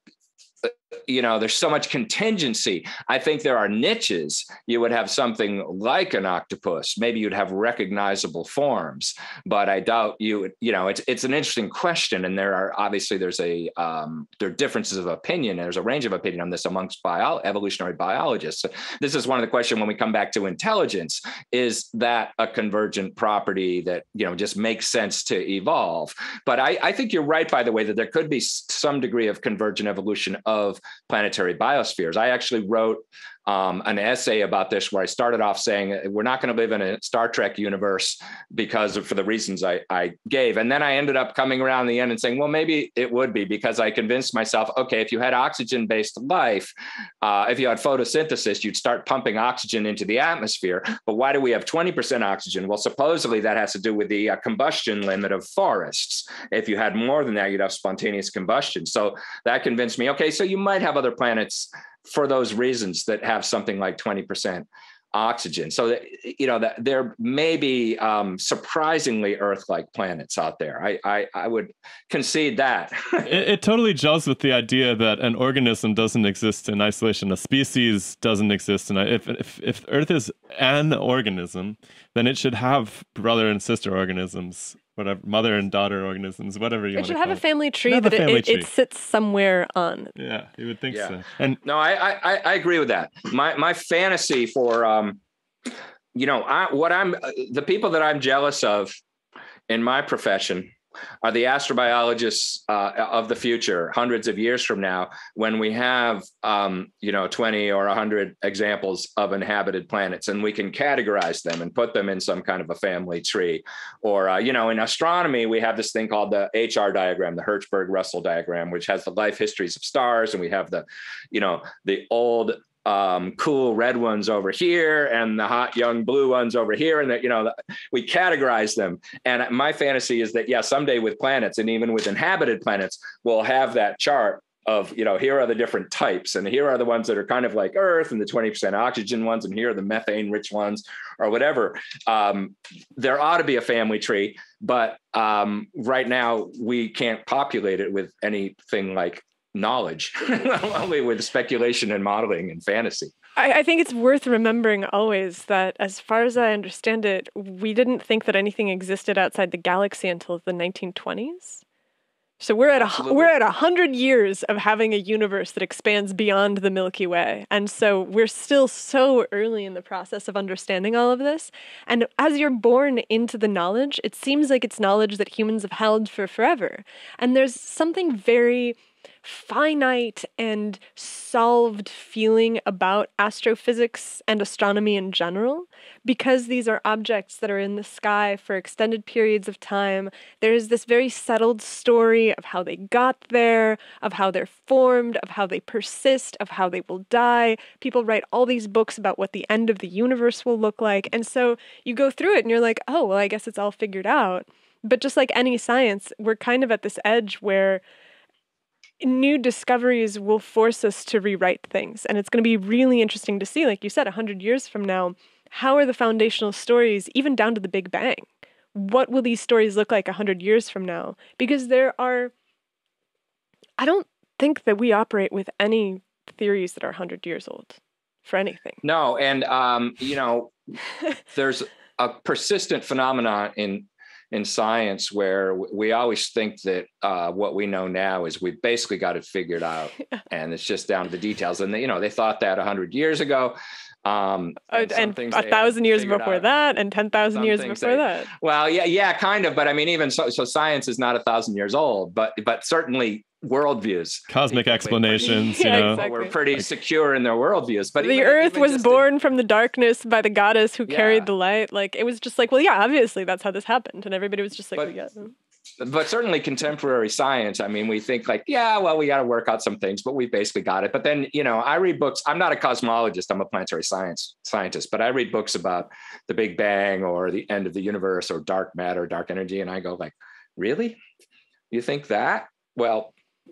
you know, there's so much contingency. I think there are niches. You would have something like an octopus. Maybe you'd have recognizable forms, but I doubt you would, you know, it's, it's an interesting question. And there are obviously there's a, um, there are differences of opinion. And there's a range of opinion on this amongst bio evolutionary biologists. So this is one of the questions when we come back to intelligence, is that a convergent property that, you know, just makes sense to evolve. But I, I think you're right, by the way, that there could be some degree of convergent evolution of planetary biospheres. I actually wrote um, an essay about this where I started off saying we're not going to live in a Star Trek universe because of, for the reasons I, I gave. And then I ended up coming around the end and saying, well, maybe it would be, because I convinced myself, okay, if you had oxygen-based life, uh, if you had photosynthesis, you'd start pumping oxygen into the atmosphere. But why do we have twenty percent oxygen? Well, supposedly that has to do with the uh, combustion limit of forests. If you had more than that, you'd have spontaneous combustion. So that convinced me, okay, so you might have other planets for those reasons that have something like twenty percent oxygen. So, that, you know, that there may be um, surprisingly Earth-like planets out there. I, I, I would concede that. it, it totally jars with the idea that an organism doesn't exist in isolation. A species doesn't exist. And if, if, if Earth is an organism, then it should have brother and sister organisms. Whatever, mother and daughter organisms, whatever you it want to call it. It should have a family tree that family it, it, it sits somewhere on. Yeah, you would think yeah. so. And no, I, I I agree with that. My my fantasy for um, you know, I, what I'm uh, the people that I'm jealous of in my profession are the astrobiologists uh, of the future, hundreds of years from now, when we have, um, you know, twenty or a hundred examples of inhabited planets, and we can categorize them and put them in some kind of a family tree. Or, uh, you know, in astronomy, we have this thing called the H R diagram, the Hertzberg-Russell diagram, which has the life histories of stars. And we have the, you know, the old um, cool red ones over here and the hot young blue ones over here. And that, you know, we categorize them. And my fantasy is that, yeah, someday with planets and even with inhabited planets, we'll have that chart of, you know, here are the different types, and here are the ones that are kind of like Earth and the twenty percent oxygen ones, and here are the methane rich ones or whatever. Um, there ought to be a family tree, but um, right now we can't populate it with anything like knowledge, only with speculation and modeling and fantasy. I, I think it's worth remembering always that, as far as I understand it, we didn't think that anything existed outside the galaxy until the nineteen twenties. So we're at a Absolutely. we're at a hundred years of having a universe that expands beyond the Milky Way, and so we're still so early in the process of understanding all of this. And as you're born into the knowledge, it seems like it's knowledge that humans have held for forever. And there's something very finite and solved feeling about astrophysics and astronomy in general, because these are objects that are in the sky for extended periods of time. There is this very settled story of how they got there, of how they're formed, of how they persist, of how they will die. People write all these books about what the end of the universe will look like. And so you go through it and you're like, oh, well, I guess it's all figured out. But just like any science, we're kind of at this edge where new discoveries will force us to rewrite things. And it's going to be really interesting to see, like you said, one hundred years from now, how are the foundational stories, even down to the Big Bang? What will these stories look like one hundred years from now? Because there are, I don't think that we operate with any theories that are one hundred years old for anything. No, and, um, you know, there's a persistent phenomenon in in science where we always think that uh, what we know now is we've basically got it figured out yeah. and it's just down to the details. And, they, you know, they thought that one hundred years ago. Um, and, and a thousand years before out. that and ten thousand years before they, that. Well, yeah, yeah, kind of. But I mean, even so, so science is not a thousand years old, but, but certainly worldviews, cosmic explanations, pretty, you know, yeah, exactly. We're pretty secure in their worldviews, but the even, earth even was born in, from the darkness by the goddess who yeah. carried the light. Like, it was just like, well, yeah, obviously that's how this happened. And everybody was just like, but, we get them. But certainly contemporary science, I mean, we think like, yeah, well, we got to work out some things, but we basically got it. But then, you know, I read books. I'm not a cosmologist. I'm a planetary science scientist, but I read books about the Big Bang or the end of the universe or dark matter, dark energy. And I go like, really? You think that? Well,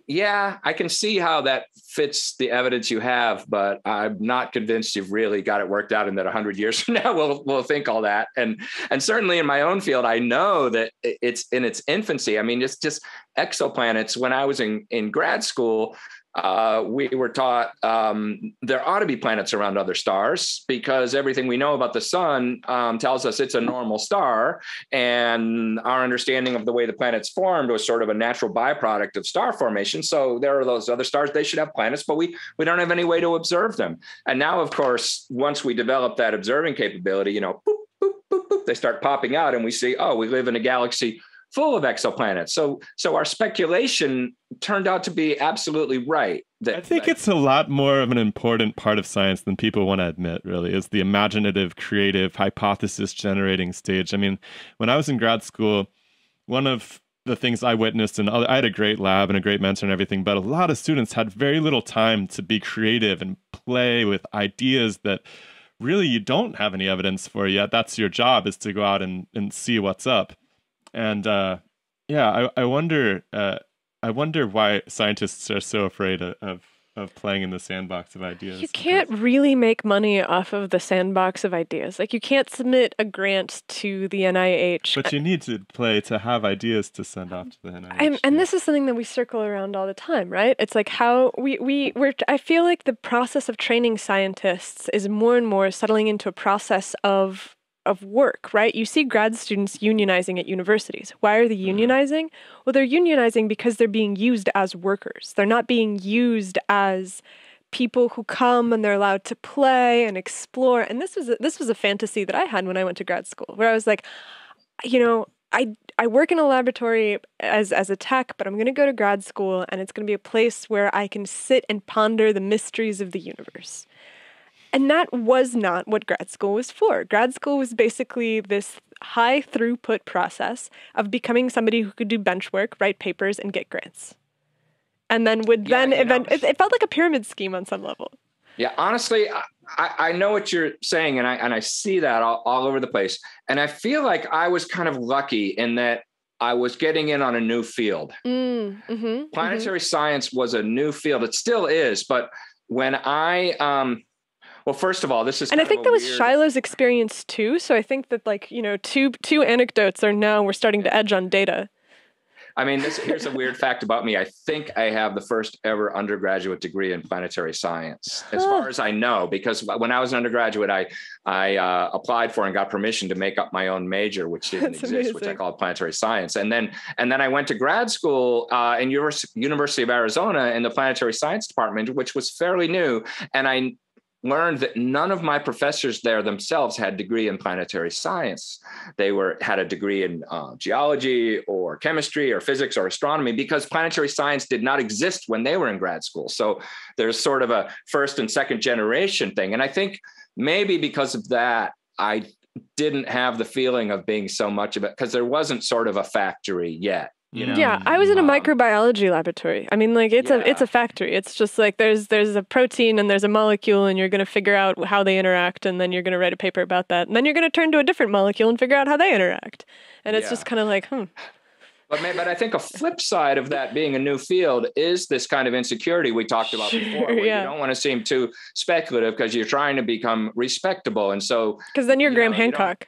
yeah, I can see how that fits the evidence you have, but I'm not convinced you've really got it worked out and that one hundred years from now we'll, we'll think all that. And and certainly in my own field, I know that it's in its infancy. I mean, it's just exoplanets. When I was in, in grad school, uh, we were taught um, there ought to be planets around other stars because everything we know about the sun um, tells us it's a normal star. And our understanding of the way the planets formed was sort of a natural byproduct of star formation. So there are those other stars, they should have planets, but we, we don't have any way to observe them. And now, of course, once we develop that observing capability, you know, boop, boop, boop, boop, they start popping out and we see, oh, we live in a galaxy full of exoplanets. So so our speculation turned out to be absolutely right. That, I think that, it's a lot more of an important part of science than people want to admit, really, is the imaginative, creative, hypothesis-generating stage. I mean, when I was in grad school, one of the things I witnessed, and I had a great lab and a great mentor and everything, but a lot of students had very little time to be creative and play with ideas that really you don't have any evidence for yet. That's your job, is to go out and, and see what's up. And uh, yeah, I, I wonder, uh, I wonder why scientists are so afraid of, of of playing in the sandbox of ideas. You can't really make money off of the sandbox of ideas. Like, you can't submit a grant to the N I H. But you need to play to have ideas to send off to the N I H. And, and this is something that we circle around all the time, right? It's like how we, we, we're, I feel like the process of training scientists is more and more settling into a process of of work, right? You see grad students unionizing at universities. Why are they unionizing? Well, they're unionizing because they're being used as workers. They're not being used as people who come and they're allowed to play and explore. And this was a, this was a fantasy that I had when I went to grad school, where I was like, you know, I, I work in a laboratory as, as a tech, but I'm going to go to grad school and it's going to be a place where I can sit and ponder the mysteries of the universe. And that was not what grad school was for. Grad school was basically this high throughput process of becoming somebody who could do bench work, write papers, and get grants. And then would yeah, then event, it, it felt like a pyramid scheme on some level. Yeah, honestly, I, I know what you're saying, and I, and I see that all, all over the place. And I feel like I was kind of lucky in that I was getting in on a new field. Mm, mm-hmm, Planetary mm-hmm. science was a new field. It still is, but when I... Um, Well, first of all, this is, and I think that was weird... Shiloh's experience too. So I think that, like, you know, two two anecdotes are now we're starting to edge on data. I mean, this, here's a weird fact about me. I think I have the first ever undergraduate degree in planetary science, as huh. far as I know, because when I was an undergraduate, I I uh, applied for and got permission to make up my own major, which didn't That's exist, amazing. Which I called planetary science. And then and then I went to grad school uh, in University of Arizona in the planetary science department, which was fairly new, and I learned that none of my professors there themselves had a degree in planetary science. They were had a degree in uh, geology or chemistry or physics or astronomy, because planetary science did not exist when they were in grad school. So there's sort of a first and second generation thing. And I think maybe because of that, I didn't have the feeling of being so much of it, because there wasn't sort of a factory yet. You know? Yeah, I was in a um, microbiology laboratory. I mean, like, it's yeah. a it's a factory. It's just like there's there's a protein and there's a molecule, and you're going to figure out how they interact, and then you're going to write a paper about that, and then you're going to turn to a different molecule and figure out how they interact. And it's yeah. just kind of like, hmm. But, but I think a flip side of that being a new field is this kind of insecurity we talked about sure, before, where yeah. you don't want to seem too speculative because you're trying to become respectable. And so... Because then you're you Graham know, Hancock.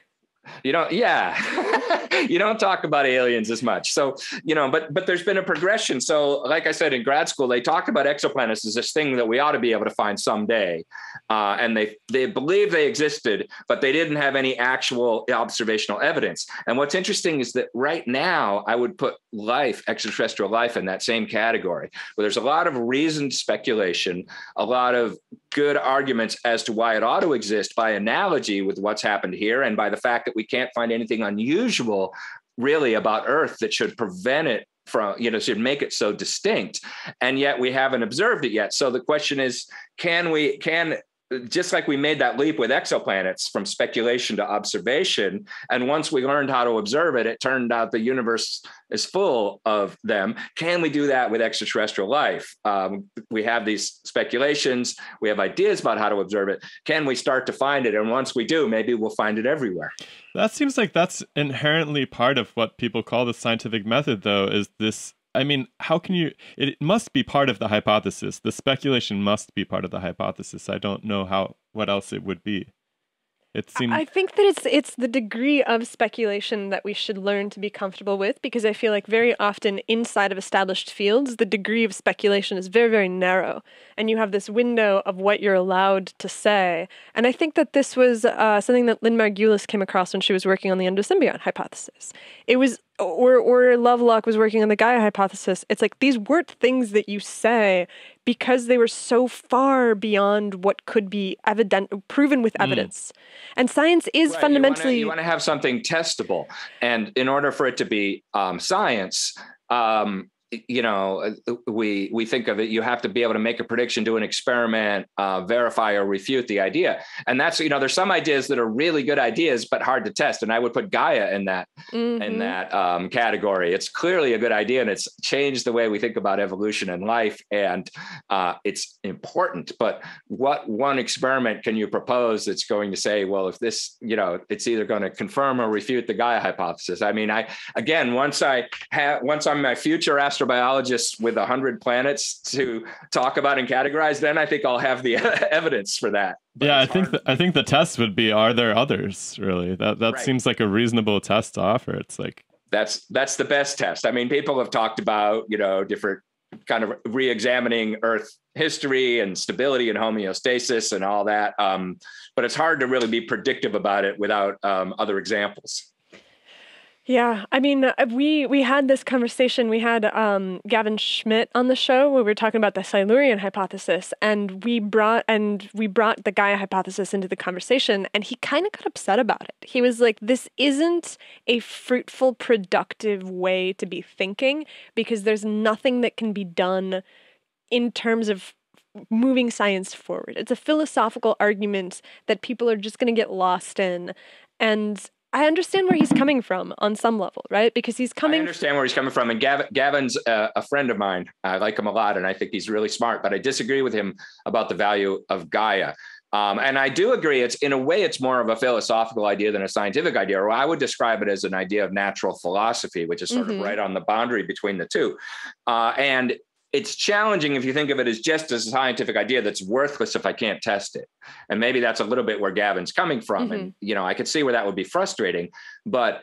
You don't, you don't yeah. you don't talk about aliens as much. So, you know, but but there's been a progression. So, like I said, in grad school, they talk about exoplanets as this thing that we ought to be able to find someday. Uh, and they they believe they existed, but they didn't have any actual observational evidence. And what's interesting is that right now, I would put life, extraterrestrial life, in that same category, where there's a lot of reasoned speculation, a lot of good arguments as to why it ought to exist by analogy with what's happened here, and by the fact that we can't find anything unusual really about Earth that should prevent it from, you know, should make it so distinct. And yet we haven't observed it yet. So the question is, can we, can, just like we made that leap with exoplanets from speculation to observation, and once we learned how to observe it, it turned out the universe is full of them. Can we do that with extraterrestrial life? Um, we have these speculations, we have ideas about how to observe it. Can we start to find it? And once we do, maybe we'll find it everywhere. That seems like that's inherently part of what people call the scientific method, though, is this. I mean, how can you, it must be part of the hypothesis. The speculation must be part of the hypothesis. I don't know how, what else it would be. It seems. I think that it's, it's the degree of speculation that we should learn to be comfortable with, because I feel like very often inside of established fields, the degree of speculation is very, very narrow. And you have this window of what you're allowed to say. And I think that this was uh, something that Lynn Margulis came across when she was working on the endosymbiont hypothesis. It was, or, or Lovelock was working on the Gaia hypothesis. It's like these weren't things that you say because they were so far beyond what could be evident, proven with evidence. Mm. And science is right. fundamentally... You want to have something testable. And in order for it to be um, science... Um, you know, we we think of it, you have to be able to make a prediction, do an experiment, uh, verify or refute the idea. And that's, you know, there's some ideas that are really good ideas, but hard to test. And I would put Gaia in that, mm-hmm. in that um, category. It's clearly a good idea, and it's changed the way we think about evolution and life. And uh, it's important, but what one experiment can you propose that's going to say, well, if this, you know, it's either going to confirm or refute the Gaia hypothesis. I mean, I, again, once I have, once I'm my future astrobiologist, Astrobiologists with a hundred planets to talk about and categorize, then I think I'll have the evidence for that. But yeah, I think the, I think the test would be: are there others? Really, that that right. seems like a reasonable test to offer. It's like that's that's the best test. I mean, people have talked about, you know, different kind of re-examining Earth history and stability and homeostasis and all that, um, but it's hard to really be predictive about it without um, other examples. Yeah, I mean, we, we had this conversation, we had um, Gavin Schmidt on the show where we were talking about the Silurian hypothesis, and we brought and we brought the Gaia hypothesis into the conversation, and he kind of got upset about it. He was like, this isn't a fruitful, productive way to be thinking, because there's nothing that can be done in terms of moving science forward. It's a philosophical argument that people are just going to get lost in, and... I understand where he's coming from on some level, right? Because he's coming. I understand where he's coming from. And Gavin, Gavin's a, a friend of mine. I like him a lot, and I think he's really smart, but I disagree with him about the value of Gaia. Um, and I do agree. It's in a way, it's more of a philosophical idea than a scientific idea, or I would describe it as an idea of natural philosophy, which is sort mm-hmm. of right on the boundary between the two. Uh, and it's challenging if you think of it as just a scientific idea that's worthless if I can't test it. And maybe that's a little bit where Gavin's coming from. Mm-hmm. And, you know, I could see where that would be frustrating, but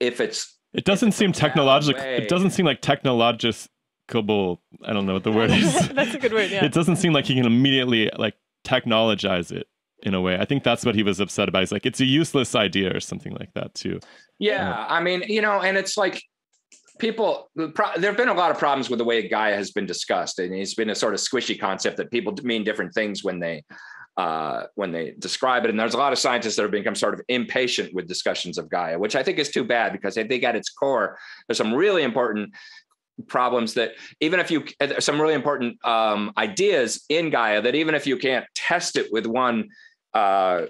if it's, it doesn't seem technological. It doesn't seem like technologicable. I don't know what the word is. That's a good word. Yeah. It doesn't seem like he can immediately like technologize it in a way. I think that's what he was upset about. He's like, it's a useless idea or something like that too. Yeah. Um, I mean, you know, and it's like, people, there have been a lot of problems with the way Gaia has been discussed, and it's been a sort of squishy concept that people mean different things when they uh, when they describe it. And there's a lot of scientists that have become sort of impatient with discussions of Gaia, which I think is too bad, because I think at its core, there's some really important problems that even if you, some really important um, ideas in Gaia that even if you can't test it with one uh,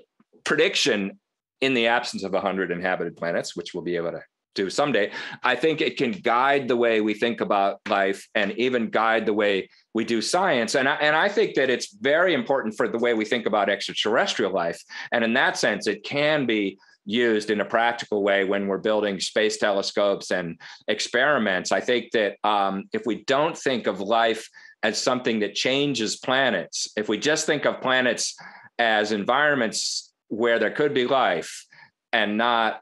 prediction in the absence of one hundred inhabited planets, which we'll be able to do someday, I think it can guide the way we think about life and even guide the way we do science. And I, and I think that it's very important for the way we think about extraterrestrial life. And in that sense, it can be used in a practical way when we're building space telescopes and experiments. I think that um, if we don't think of life as something that changes planets, if we just think of planets as environments where there could be life and not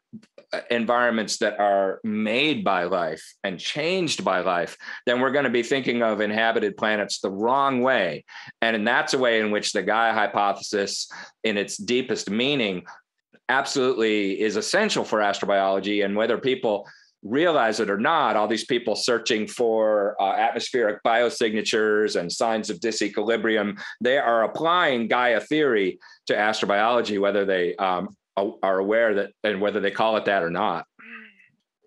environments that are made by life and changed by life, then we're going to be thinking of inhabited planets the wrong way. And, and that's a way in which the Gaia hypothesis, in its deepest meaning, absolutely is essential for astrobiology. And whether people realize it or not, all these people searching for uh, atmospheric biosignatures and signs of disequilibrium, they are applying Gaia theory to astrobiology, whether they um, are aware that and whether they call it that or not.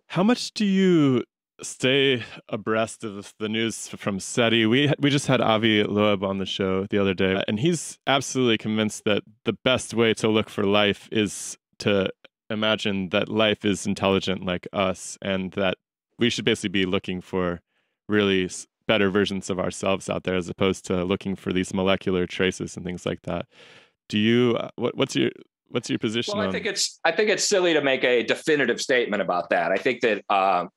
How much do you stay abreast of the news from SETI? We we just had Avi Loeb on the show the other day, and he's absolutely convinced that the best way to look for life is to imagine that life is intelligent like us, and that we should basically be looking for really better versions of ourselves out there as opposed to looking for these molecular traces and things like that. Do you, what, what's your... What's your position? Well, I on... think it's I think it's silly to make a definitive statement about that. I think that uh,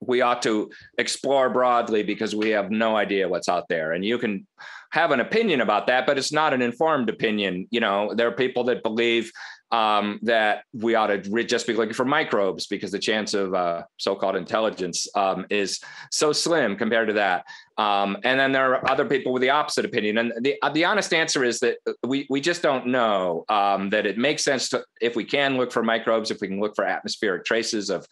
we ought to explore broadly because we have no idea what's out there. And you can have an opinion about that, but it's not an informed opinion. You know, there are people that believe um, that we ought to just be looking for microbes because the chance of uh, so-called intelligence um, is so slim compared to that. Um, and then there are other people with the opposite opinion. And the the honest answer is that we we just don't know, um, that it makes sense to, if we can look for microbes, if we can look for atmospheric traces of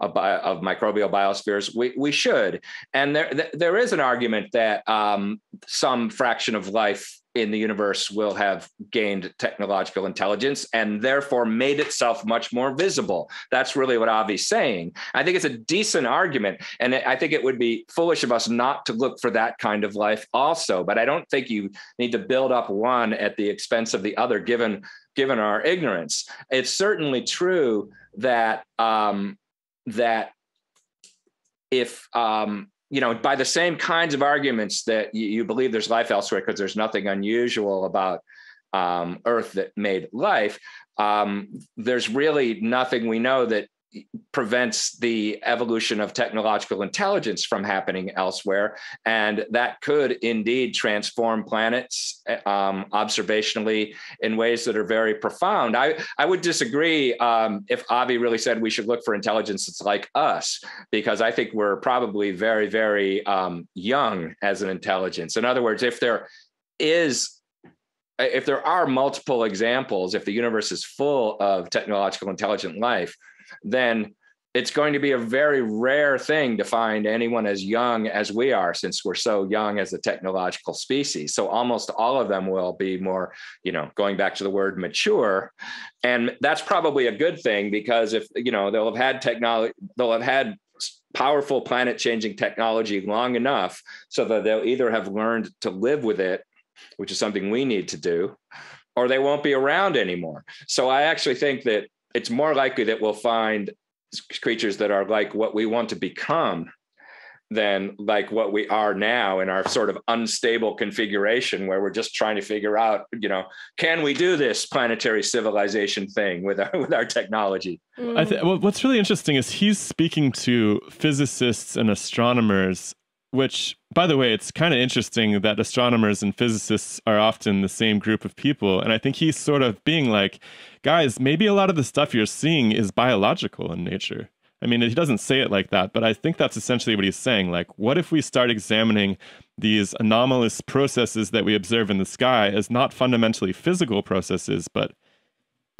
Of, bio, of microbial biospheres, we, we should. And there, th there is an argument that um, some fraction of life in the universe will have gained technological intelligence and therefore made itself much more visible. That's really what Avi's saying. I think it's a decent argument. And I think it would be foolish of us not to look for that kind of life also. But I don't think you need to build up one at the expense of the other, given, given our ignorance. It's certainly true that um, that if, um, you know, by the same kinds of arguments that you, you believe there's life elsewhere because there's nothing unusual about um, Earth that made life, um, there's really nothing we know that prevents the evolution of technological intelligence from happening elsewhere. And that could indeed transform planets um, observationally in ways that are very profound. I, I would disagree um, if Avi really said we should look for intelligence that's like us, because I think we're probably very, very um, young as an intelligence. In other words, if there is if there are multiple examples, if the universe is full of technological intelligent life, then it's going to be a very rare thing to find anyone as young as we are, since we're so young as a technological species. So almost all of them will be more, you know, going back to the word mature. And that's probably a good thing, because if, you know, they'll have had technology, they'll have had powerful planet changing technology long enough so that they'll either have learned to live with it, which is something we need to do, or they won't be around anymore. So I actually think that it's more likely that we'll find creatures that are like what we want to become than like what we are now in our sort of unstable configuration, where we're just trying to figure out, you know, can we do this planetary civilization thing with our, with our technology? Mm. I th well, what's really interesting is he's speaking to physicists and astronomers, which, by the way, it's kind of interesting that astronomers and physicists are often the same group of people. And I think he's sort of being like, guys, maybe a lot of the stuff you're seeing is biological in nature. I mean, he doesn't say it like that, but I think that's essentially what he's saying. Like, what if we start examining these anomalous processes that we observe in the sky as not fundamentally physical processes, but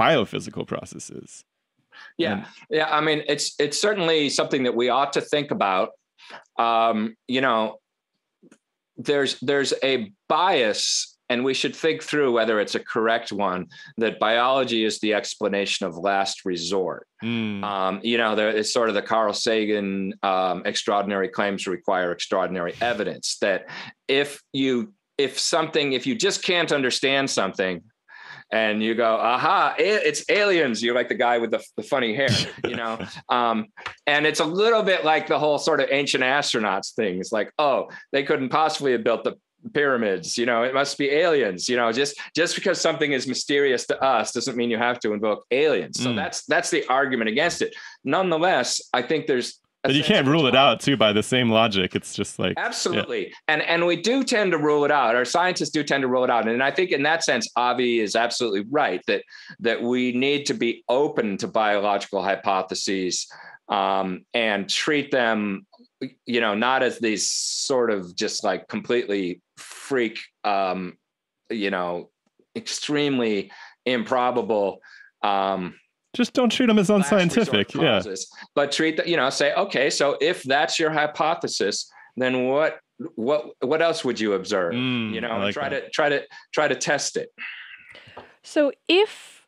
biophysical processes? Yeah. And yeah. I mean, it's, it's certainly something that we ought to think about. Um, you know, there's there's a bias, and we should think through whether it's a correct one, that biology is the explanation of last resort. Mm. Um, you know, there is sort of the Carl Sagan um, extraordinary claims require extraordinary evidence, that if you if something if you just can't understand something, and you go, aha, it's aliens. You're like the guy with the, the funny hair, you know? um, and it's a little bit like the whole sort of ancient astronauts thing. It's like, oh, they couldn't possibly have built the pyramids, you know, it must be aliens, you know, just, just because something is mysterious to us doesn't mean you have to invoke aliens. So mm. that's, that's the argument against it. Nonetheless, I think there's, but you can't rule it out too, by the same logic. It's just like, absolutely. Yeah. And, and we do tend to rule it out. Our scientists do tend to rule it out. And I think in that sense, Avi is absolutely right that, that we need to be open to biological hypotheses um, and treat them, you know, not as these sort of just like completely freak, um, you know, extremely improbable, um, just don't treat them as unscientific. Yeah. But treat that, you know, say, okay, so if that's your hypothesis, then what, what, what else would you observe? Mm, you know, like try that. to, try to, try to test it. So if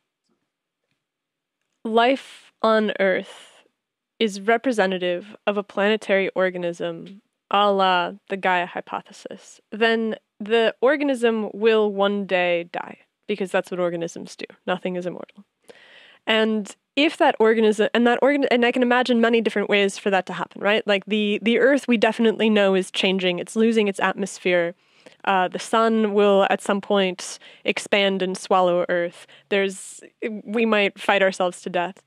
life on Earth is representative of a planetary organism, a la the Gaia hypothesis, then the organism will one day die because that's what organisms do. Nothing is immortal. And if that organism, and that organ, and I can imagine many different ways for that to happen, right? Like the, the Earth we definitely know is changing. It's losing its atmosphere. Uh, the sun will at some point expand and swallow Earth. There's, we might fight ourselves to death.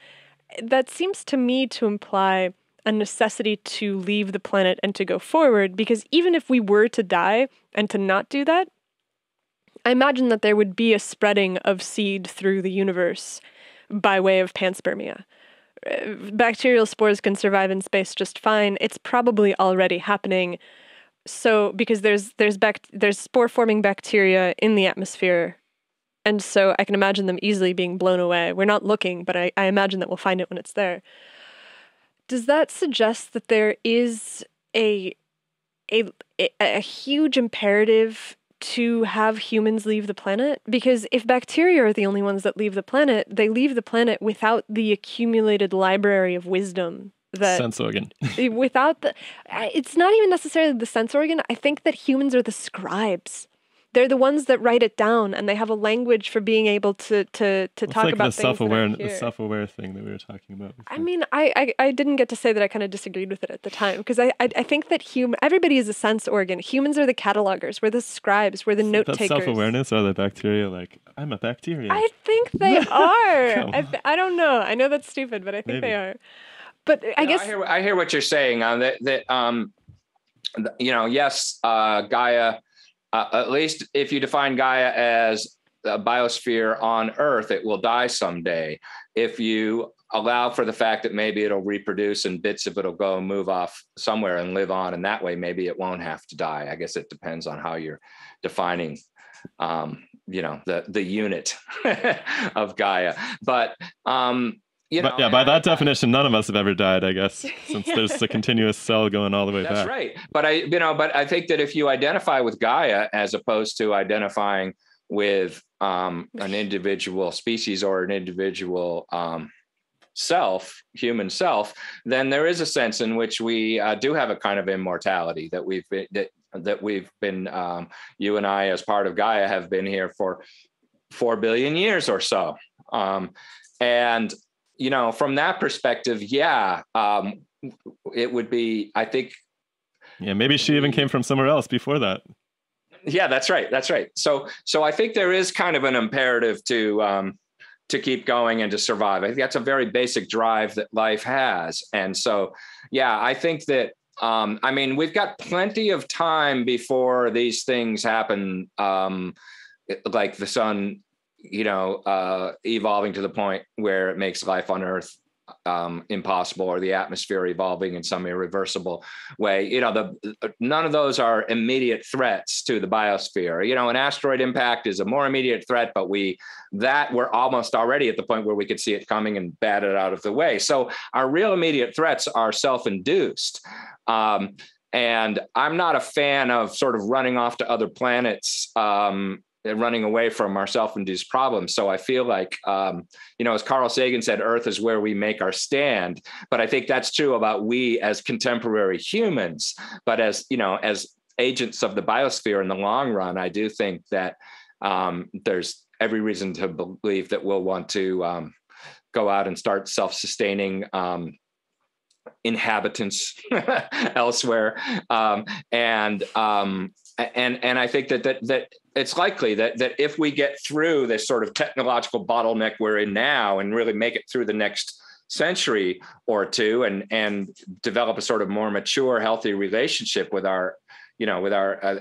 That seems to me to imply a necessity to leave the planet and to go forward, because even if we were to die and to not do that, I imagine that there would be a spreading of seed through the universe by way of panspermia. Bacterial spores can survive in space just fine. It's probably already happening. So, because there's there's bac there's spore-forming bacteria in the atmosphere, and so I can imagine them easily being blown away. We're not looking, but I, I imagine that we'll find it when it's there. Does that suggest that there is a a a huge imperative to have humans leave the planet? Because if bacteria are the only ones that leave the planet, they leave the planet without the accumulated library of wisdom. That sense organ. Without the, it's not even necessarily the sense organ. I think that humans are the scribes. They're the ones that write it down, and they have a language for being able to to to it's talk like about the self-aware the self-aware thing that we were talking about before. I mean, I, I I didn't get to say that I kind of disagreed with it at the time, because I, I I think that human everybody is a sense organ. Humans are the catalogers. We're the scribes. We're the so note takers. Self-awareness or the bacteria? Like, I'm a bacteria. I think they are. I I don't know. I know that's stupid, but I think Maybe. they are. But I you guess know, I, hear, I hear what you're saying. Um, that that um, you know, yes, uh, Gaia. Uh, at least if you define Gaia as a biosphere on Earth, it will die someday. If you allow for the fact that maybe it'll reproduce and bits of it'll go and move off somewhere and live on, and that way maybe it won't have to die. I guess it depends on how you're defining, um, you know, the the unit of Gaia. But um, you but, know, yeah, by that I, definition, none of us have ever died, I guess, since yeah. there's a continuous cell going all the way That's back. That's right. But I, you know, but I think that if you identify with Gaia as opposed to identifying with um, an individual species or an individual um, self, human self, then there is a sense in which we uh, do have a kind of immortality that we've been, that that we've been um, you and I, as part of Gaia, have been here for four billion years or so, um, and you know, from that perspective, yeah, um, it would be, I think. Yeah, maybe she even came from somewhere else before that. Yeah, that's right. That's right. So, so I think there is kind of an imperative to, um, to keep going and to survive. I think that's a very basic drive that life has. And so, yeah, I think that, um, I mean, we've got plenty of time before these things happen, um, like the sun, you know, uh, evolving to the point where it makes life on Earth um, impossible, or the atmosphere evolving in some irreversible way. You know, the, none of those are immediate threats to the biosphere. You know, an asteroid impact is a more immediate threat, but we, that we're almost already at the point where we could see it coming and bat it out of the way. So our real immediate threats are self-induced. Um, and I'm not a fan of sort of running off to other planets, um, running away from our self-induced problems. So I feel like, um, you know, as Carl Sagan said, Earth is where we make our stand. But I think that's true about we as contemporary humans. But as, you know, as agents of the biosphere in the long run, I do think that um, there's every reason to believe that we'll want to um, go out and start self-sustaining um, inhabitants elsewhere. Um, and, um, And and I think that that that it's likely that that if we get through this sort of technological bottleneck we're in now and really make it through the next century or two and and develop a sort of more mature, healthy relationship with our, you know, with our uh,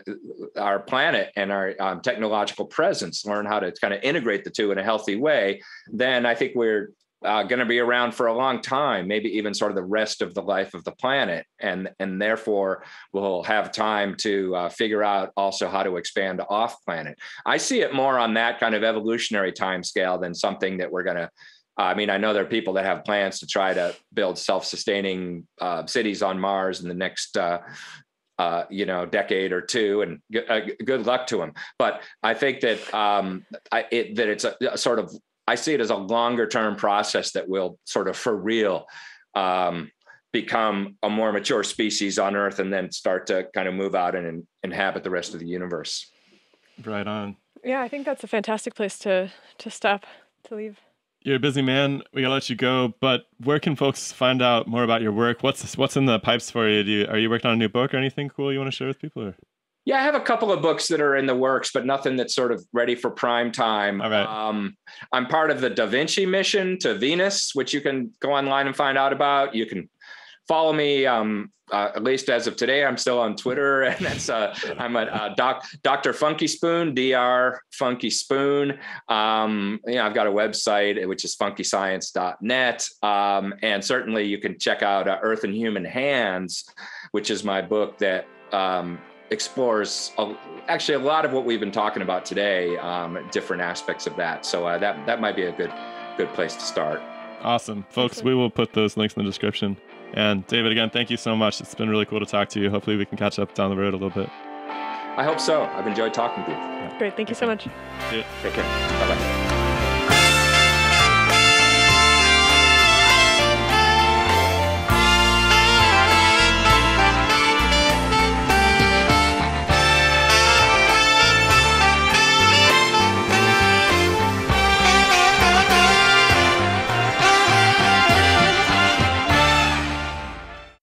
our planet and our um, technological presence, learn how to kind of integrate the two in a healthy way, then I think we're uh, going to be around for a long time, maybe even sort of the rest of the life of the planet. And and therefore, we'll have time to uh, figure out also how to expand off planet. I see it more on that kind of evolutionary timescale than something that we're going to, I mean, I know there are people that have plans to try to build self-sustaining uh, cities on Mars in the next uh, Uh, you know, decade or two, and g- uh, good luck to them. But I think that um, I, it, that it's a, a sort of, I see it as a longer term process that will sort of for real um, become a more mature species on Earth, and then start to kind of move out and, and inhabit the rest of the universe. Right on. Yeah, I think that's a fantastic place to to stop, to leave. You're a busy man. We gotta let you go. But where can folks find out more about your work? What's what's in the pipes for you? Do you are you working on a new book or anything cool you want to share with people? Or? Yeah, I have a couple of books that are in the works, but nothing that's sort of ready for prime time. All right. Um, I'm part of the Da Vinci mission to Venus, which you can go online and find out about. You can follow me. Um, uh, at least as of today, I'm still on Twitter, and that's uh, I'm at uh, doc, Doctor Funky Spoon, D R Funky Spoon. Um, you know, I've got a website which is funky science dot net, um, and certainly you can check out uh, Earth in Human Hands, which is my book that um, explores a, actually a lot of what we've been talking about today, um, different aspects of that. So uh, that that might be a good good place to start. Awesome, folks. We will put those links in the description. And David, again, thank you so much. It's been really cool to talk to you. Hopefully we can catch up down the road a little bit. I hope so. I've enjoyed talking to you. Great. Thank you so much. Take care. Bye-bye.